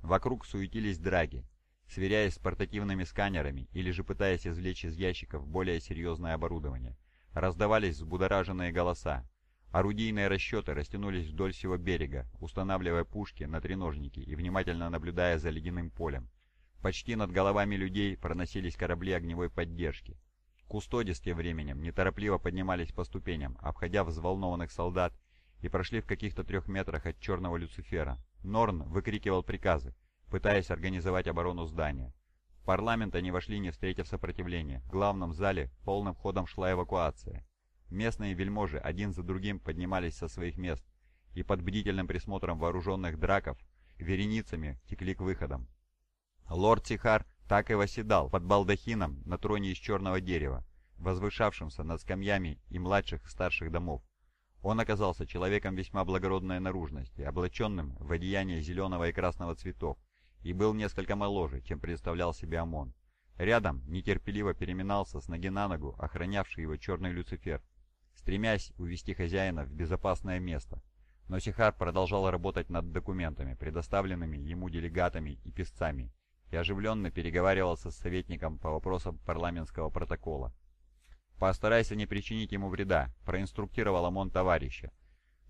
Вокруг суетились драги, сверяясь с портативными сканерами или же пытаясь извлечь из ящиков более серьезное оборудование. Раздавались взбудораженные голоса. Орудийные расчеты растянулись вдоль всего берега, устанавливая пушки на треножники и внимательно наблюдая за ледяным полем. Почти над головами людей проносились корабли огневой поддержки. Кустоди с тем временем неторопливо поднимались по ступеням, обходя взволнованных солдат, и прошли в каких-то 3 метрах от черного Люцифера. Норн выкрикивал приказы, пытаясь организовать оборону здания. В парламент они вошли, не встретив сопротивления. В главном зале полным ходом шла эвакуация. Местные вельможи один за другим поднимались со своих мест, и под бдительным присмотром вооруженных драков вереницами текли к выходам. Лорд Сихар так и восседал под балдахином на троне из черного дерева, возвышавшимся над скамьями и младших старших домов. Он оказался человеком весьма благородной наружности, облаченным в одеяние зеленого и красного цветов, и был несколько моложе, чем представлял себе Амон. Рядом нетерпеливо переминался с ноги на ногу охранявший его черный Люцифер, стремясь увести хозяина в безопасное место. Но Сихар продолжал работать над документами, предоставленными ему делегатами и писцами, и оживленно переговаривался с советником по вопросам парламентского протокола. «Постарайся не причинить ему вреда», — проинструктировал Амон товарища.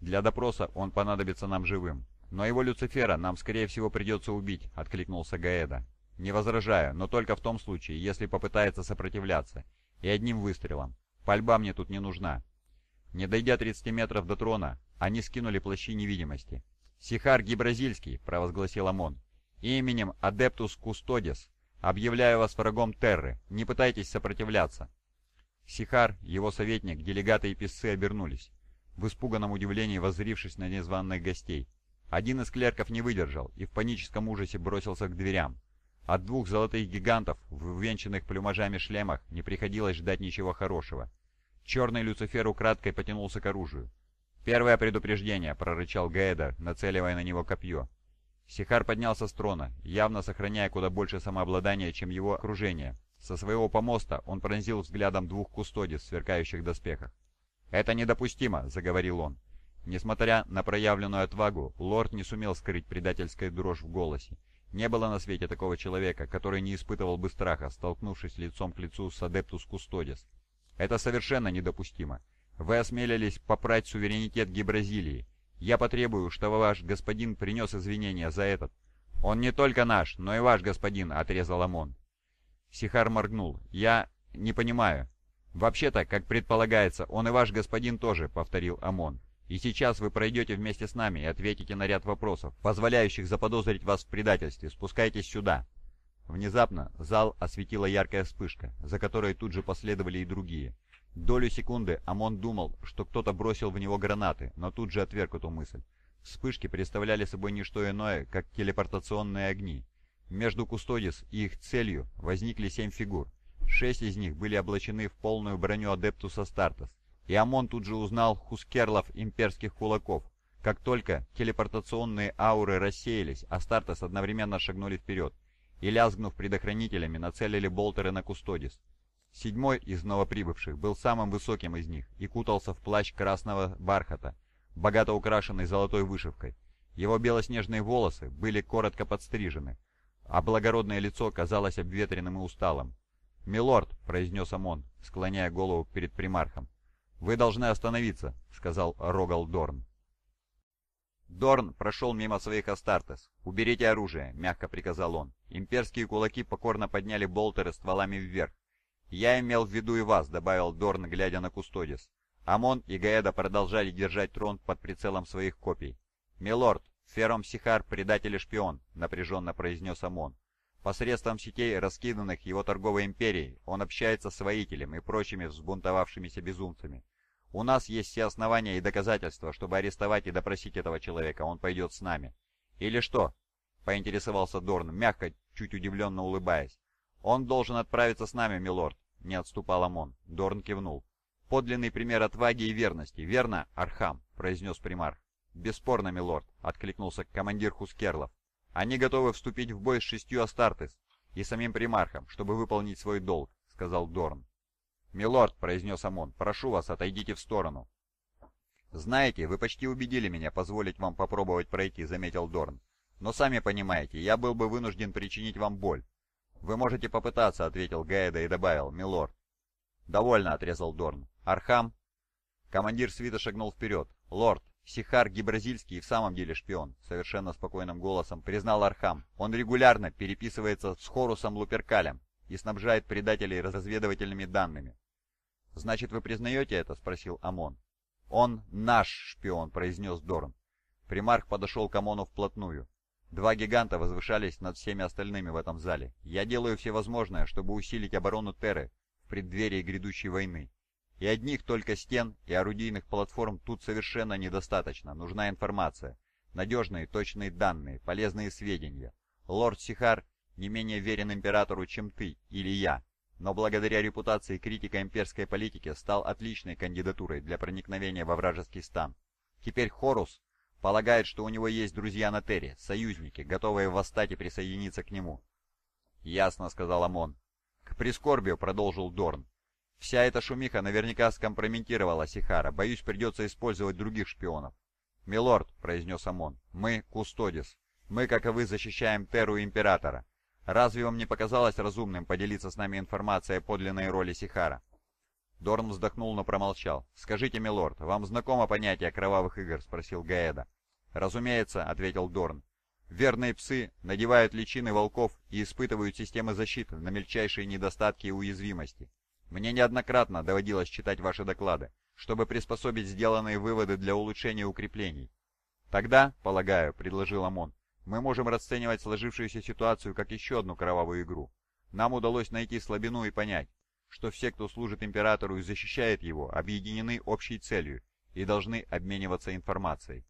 «Для допроса он понадобится нам живым». «Но его Люцифера нам, скорее всего, придется убить», — откликнулся Гаэда. «Не возражаю, но только в том случае, если попытается сопротивляться. И одним выстрелом. Пальба мне тут не нужна». Не дойдя 30 метров до трона, они скинули плащи невидимости. «Сихар Гибразильский», — провозгласил Амон, — «именем Адептус Кустодис объявляю вас врагом Терры. Не пытайтесь сопротивляться». Сихар, его советник, делегаты и писцы обернулись, в испуганном удивлении воззрившись на незваных гостей. Один из клерков не выдержал и в паническом ужасе бросился к дверям. От 2 золотых гигантов в увенчанных плюмажами шлемах не приходилось ждать ничего хорошего. Черный Люцифер украдкой потянулся к оружию. «Первое предупреждение», — прорычал Гаэда, нацеливая на него копье. Сихар поднялся с трона, явно сохраняя куда больше самообладания, чем его окружение. Со своего помоста он пронзил взглядом 2 кустодис в сверкающих доспехах. «Это недопустимо», — заговорил он. Несмотря на проявленную отвагу, лорд не сумел скрыть предательскую дрожь в голосе. Не было на свете такого человека, который не испытывал бы страха, столкнувшись лицом к лицу с Адептус Кустодис. «Это совершенно недопустимо. Вы осмелились попрать суверенитет Гибразилии. Я потребую, чтобы ваш господин принес извинения за этот». «Он не только наш, но и ваш господин», — отрезал Амон. Сихар моргнул. «Я не понимаю». «Вообще-то, как предполагается, он и ваш господин тоже», — повторил Амон. «И сейчас вы пройдете вместе с нами и ответите на ряд вопросов, позволяющих заподозрить вас в предательстве. Спускайтесь сюда». Внезапно зал осветила яркая вспышка, за которой тут же последовали и другие. Долю секунды Амон думал, что кто-то бросил в него гранаты, но тут же отверг эту мысль. Вспышки представляли собой не что иное, как телепортационные огни. Между Кустодис и их целью возникли 7 фигур. 6 из них были облачены в полную броню Адептус Астартес, и Амон тут же узнал хускерлов имперских кулаков. Как только телепортационные ауры рассеялись, Астартес одновременно шагнули вперед и, лязгнув предохранителями, нацелили болтеры на Кустодис. 7-й из новоприбывших был самым высоким из них и кутался в плащ красного бархата, богато украшенный золотой вышивкой. Его белоснежные волосы были коротко подстрижены, а благородное лицо казалось обветренным и усталым. «Милорд», — произнес Амон, склоняя голову перед примархом, — «вы должны остановиться», — сказал Рогал Дорн. Дорн прошел мимо своих Астартес. «Уберите оружие», — мягко приказал он. Имперские кулаки покорно подняли болтеры стволами вверх. «Я имел в виду и вас», — добавил Дорн, глядя на Кустодис. Амон и Гаэда продолжали держать трон под прицелом своих копий. «Милорд, Фером Сихар — предатель и шпион», — напряженно произнес Амон. «Посредством сетей, раскиданных его торговой империей, он общается с воителем и прочими взбунтовавшимися безумцами. У нас есть все основания и доказательства, чтобы арестовать и допросить этого человека. Он пойдет с нами». «Или что?» — поинтересовался Дорн, мягко, чуть удивленно улыбаясь. «Он должен отправиться с нами, милорд», — не отступал Амон. Дорн кивнул. «Подлинный пример отваги и верности, верно, Архам?» — произнес примарх. «Бесспорно, милорд», — откликнулся командир хускерлов. «Они готовы вступить в бой с 6 Астартес и самим примархом, чтобы выполнить свой долг», — сказал Дорн. «Милорд», — произнес Амон, — «прошу вас, отойдите в сторону». «Знаете, вы почти убедили меня позволить вам попробовать пройти», — заметил Дорн. «Но сами понимаете, я был бы вынужден причинить вам боль». «Вы можете попытаться», — ответил Гаэда и добавил: «милорд». «Довольно», — отрезал Дорн. «Архам?» Командир свита шагнул вперед. «Лорд, Сихар Гибразильский и в самом деле шпион», — совершенно спокойным голосом признал Архам. «Он регулярно переписывается с Хорусом Луперкалем и снабжает предателей разведывательными данными». «Значит, вы признаете это?» — спросил Амон. «Он наш шпион», — произнес Дорн. Примарх подошел к Амону вплотную. Два гиганта возвышались над всеми остальными в этом зале. «Я делаю все возможное, чтобы усилить оборону Терры в преддверии грядущей войны. И одних только стен и орудийных платформ тут совершенно недостаточно. Нужна информация, надежные точные данные, полезные сведения. Лорд Сихар не менее верен императору, чем ты или я, но благодаря репутации критика имперской политики стал отличной кандидатурой для проникновения во вражеский стан. Теперь Хорус полагает, что у него есть друзья на Терре, союзники, готовые восстать и присоединиться к нему». «Ясно», — сказал Амон. «К прискорбию», — продолжил Дорн, — «вся эта шумиха наверняка скомпрометировала Сихара. Боюсь, придется использовать других шпионов». «Милорд», — произнес Амон, — «мы Кустодис. Мы, как и вы, защищаем Терру и Императора. Разве вам не показалось разумным поделиться с нами информацией о подлинной роли Сихара?» Дорн вздохнул, но промолчал. «Скажите, милорд, вам знакомо понятие кровавых игр?» — спросил Гаэда. «Разумеется», — ответил Дорн. «Верные псы надевают личины волков и испытывают системы защиты на мельчайшие недостатки и уязвимости. Мне неоднократно доводилось читать ваши доклады, чтобы приспособить сделанные выводы для улучшения укреплений». «Тогда, полагаю, — предложил Амон, — мы можем расценивать сложившуюся ситуацию как еще одну кровавую игру. Нам удалось найти слабину и понять, что все, кто служит императору и защищает его, объединены общей целью и должны обмениваться информацией».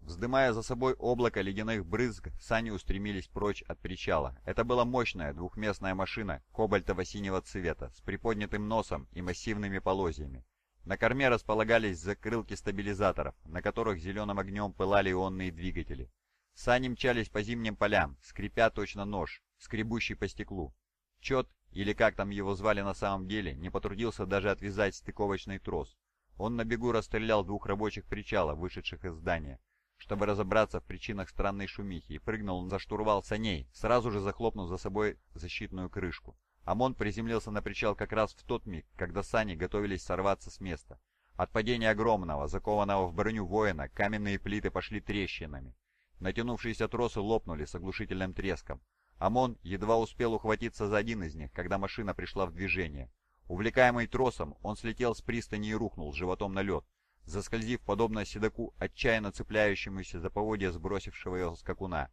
Вздымая за собой облако ледяных брызг, сани устремились прочь от причала. Это была мощная двухместная машина кобальтово-синего цвета с приподнятым носом и массивными полозьями. На корме располагались закрылки стабилизаторов, на которых зеленым огнем пылали ионные двигатели. Сани мчались по зимним полям, скрипя точно нож, скребущий по стеклу. Чет, или как там его звали на самом деле, не потрудился даже отвязать стыковочный трос. Он на бегу расстрелял 2 рабочих причала, вышедших из здания, чтобы разобраться в причинах странной шумихи, и прыгнул за штурвал саней, сразу же захлопнув за собой защитную крышку. Амон приземлился на причал как раз в тот миг, когда сани готовились сорваться с места. От падения огромного, закованного в броню воина, каменные плиты пошли трещинами. Натянувшиеся тросы лопнули с оглушительным треском. Амон едва успел ухватиться за один из них, когда машина пришла в движение. Увлекаемый тросом, он слетел с пристани и рухнул животом на лед, заскользив подобно седоку, отчаянно цепляющемуся за поводья сбросившего его скакуна.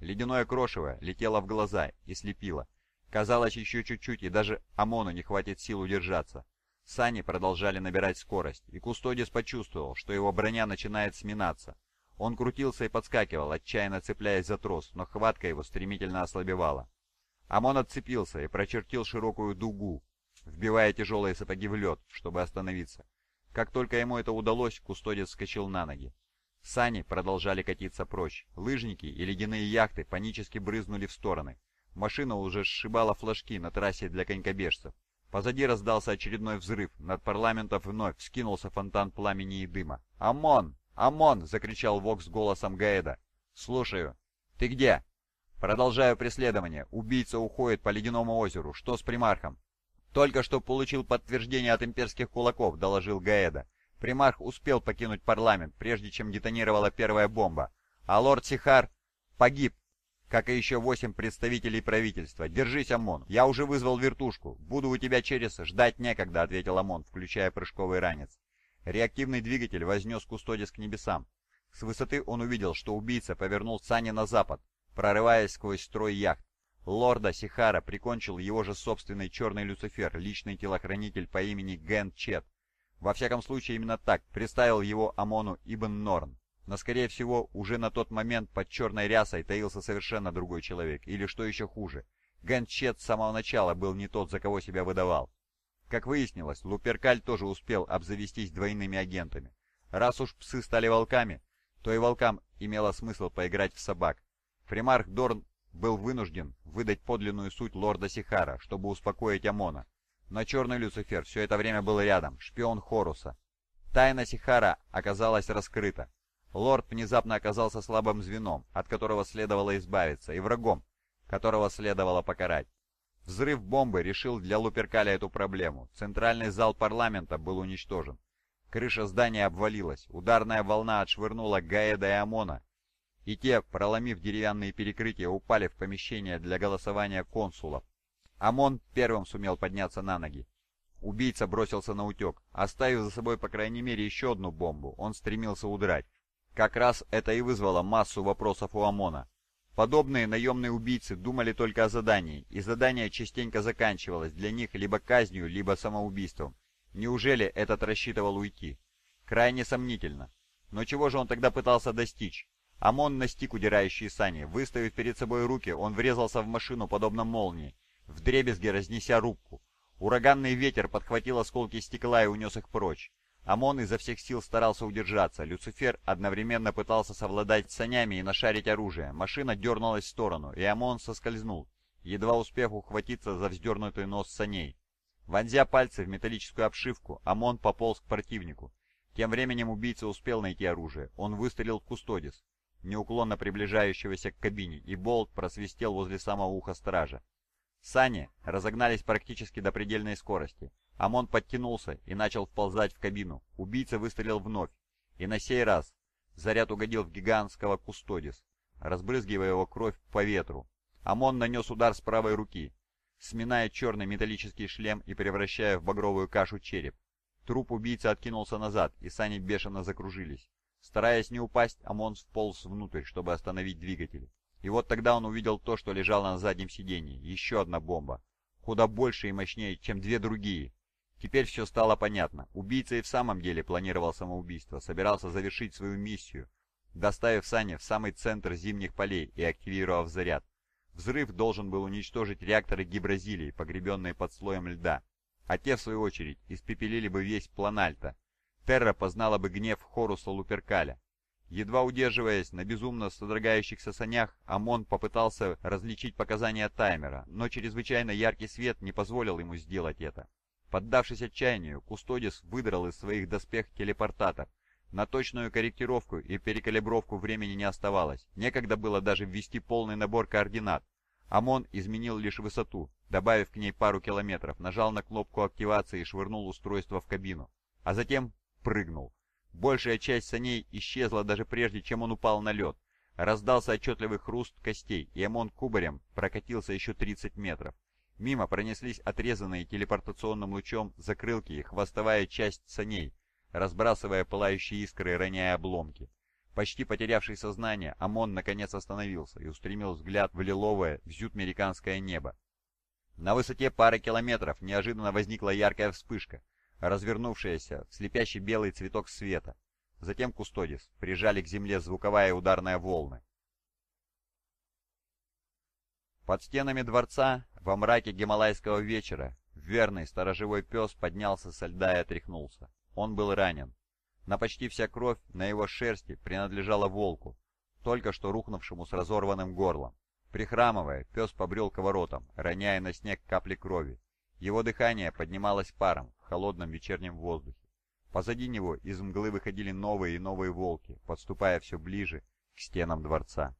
Ледяное крошево летело в глаза и слепило. Казалось, еще чуть-чуть, и даже Амону не хватит сил удержаться. Сани продолжали набирать скорость, и Кустодис почувствовал, что его броня начинает сминаться. Он крутился и подскакивал, отчаянно цепляясь за трос, но хватка его стремительно ослабевала. Амон отцепился и прочертил широкую дугу, вбивая тяжелые сапоги в лед, чтобы остановиться. Как только ему это удалось, Кустодис вскочил на ноги. Сани продолжали катиться прочь. Лыжники и ледяные яхты панически брызнули в стороны. Машина уже сшибала флажки на трассе для конькобежцев. Позади раздался очередной взрыв. Над парламентом вновь вскинулся фонтан пламени и дыма. «Амон! Амон!» — закричал Вокс голосом Гаэда. «Слушаю. Ты где?» «Продолжаю преследование. Убийца уходит по ледяному озеру. Что с примархом?» «Только что получил подтверждение от имперских кулаков», — доложил Гаэда. «Примарх успел покинуть парламент, прежде чем детонировала первая бомба. А лорд Сихар погиб, как и еще 8 представителей правительства. Держись, Амон. Я уже вызвал вертушку. Буду у тебя через... Ждать некогда», — ответил Амон, включая прыжковый ранец. Реактивный двигатель вознес Кустодис к небесам. С высоты он увидел, что убийца повернул сани на запад, прорываясь сквозь строй яхт. Лорда Сихара прикончил его же собственный черный Люцифер, личный телохранитель по имени Ген Чет. Во всяком случае, именно так представил его Амону Ибн Норн. Но, скорее всего, уже на тот момент под черной рясой таился совершенно другой человек, или что еще хуже. Ген Чет с самого начала был не тот, за кого себя выдавал. Как выяснилось, Луперкаль тоже успел обзавестись двойными агентами. Раз уж псы стали волками, то и волкам имело смысл поиграть в собак. Примарх Дорн был вынужден выдать подлинную суть лорда Сихара, чтобы успокоить Амона. Но черный Люцифер все это время был рядом, шпион Хоруса. Тайна Сихара оказалась раскрыта. Лорд внезапно оказался слабым звеном, от которого следовало избавиться, и врагом, которого следовало покарать. Взрыв бомбы решил для Луперкаля эту проблему. Центральный зал парламента был уничтожен. Крыша здания обвалилась, ударная волна отшвырнула Гаэда и Амона, и те, проломив деревянные перекрытия, упали в помещение для голосования консулов. Амон первым сумел подняться на ноги. Убийца бросился на утек. Оставив за собой, по крайней мере, еще одну бомбу, он стремился удрать. Как раз это и вызвало массу вопросов у Амона. Подобные наемные убийцы думали только о задании, и задание частенько заканчивалось для них либо казнью, либо самоубийством. Неужели этот рассчитывал уйти? Крайне сомнительно. Но чего же он тогда пытался достичь? Амон настиг удирающие сани. Выставив перед собой руки, он врезался в машину, подобно молнии, вдребезги разнеся рубку. Ураганный ветер подхватил осколки стекла и унес их прочь. Амон изо всех сил старался удержаться. Люцифер одновременно пытался совладать с санями и нашарить оружие. Машина дернулась в сторону, и Амон соскользнул, едва успев ухватиться за вздернутый нос саней. Вонзя пальцы в металлическую обшивку, Амон пополз к противнику. Тем временем убийца успел найти оружие. Он выстрелил в Кустодис, неуклонно приближающегося к кабине, и болт просвистел возле самого уха стража. Сани разогнались практически до предельной скорости. Амон подтянулся и начал вползать в кабину. Убийца выстрелил вновь, и на сей раз заряд угодил в гигантского Кустодис, разбрызгивая его кровь по ветру. Амон нанес удар с правой руки, сминая черный металлический шлем и превращая в багровую кашу череп. Труп убийцы откинулся назад, и сани бешено закружились. Стараясь не упасть, Амон вполз внутрь, чтобы остановить двигатель. И вот тогда он увидел то, что лежало на заднем сиденье. Еще одна бомба. Куда больше и мощнее, чем две другие. Теперь все стало понятно. Убийца и в самом деле планировал самоубийство. Собирался завершить свою миссию, доставив сани в самый центр зимних полей и активировав заряд. Взрыв должен был уничтожить реакторы Гибразилии, погребенные под слоем льда. А те, в свою очередь, испепелили бы весь Планальто. Терра познала бы гнев Хоруса Луперкаля. Едва удерживаясь на безумно содрогающихся санях, Амон попытался различить показания таймера, но чрезвычайно яркий свет не позволил ему сделать это. Поддавшись отчаянию, Кустодис выдрал из своих доспех телепортатор. На точную корректировку и перекалибровку времени не оставалось. Некогда было даже ввести полный набор координат. Амон изменил лишь высоту, добавив к ней пару километров, нажал на кнопку активации и швырнул устройство в кабину. А затем прыгнул. Большая часть саней исчезла даже прежде, чем он упал на лед. Раздался отчетливый хруст костей, и Амон кубарем прокатился еще 30 метров. Мимо пронеслись отрезанные телепортационным лучом закрылки и хвостовая часть саней, разбрасывая пылающие искры и роняя обломки. Почти потерявший сознание, Амон наконец остановился и устремил взгляд в лиловое, взют-американское небо. На высоте пары километров неожиданно возникла яркая вспышка, развернувшаяся в слепящий белый цветок света. Затем Кустодис прижали к земле звуковая и ударная волны. Под стенами дворца, во мраке гималайского вечера, верный сторожевой пес поднялся со льда и отряхнулся. Он был ранен. На почти вся кровь на его шерсти принадлежала волку, только что рухнувшему с разорванным горлом. Прихрамывая, пес побрел к воротам, роняя на снег капли крови. Его дыхание поднималось паром в холодном вечернем воздухе. Позади него из мглы выходили новые и новые волки, подступая все ближе к стенам дворца.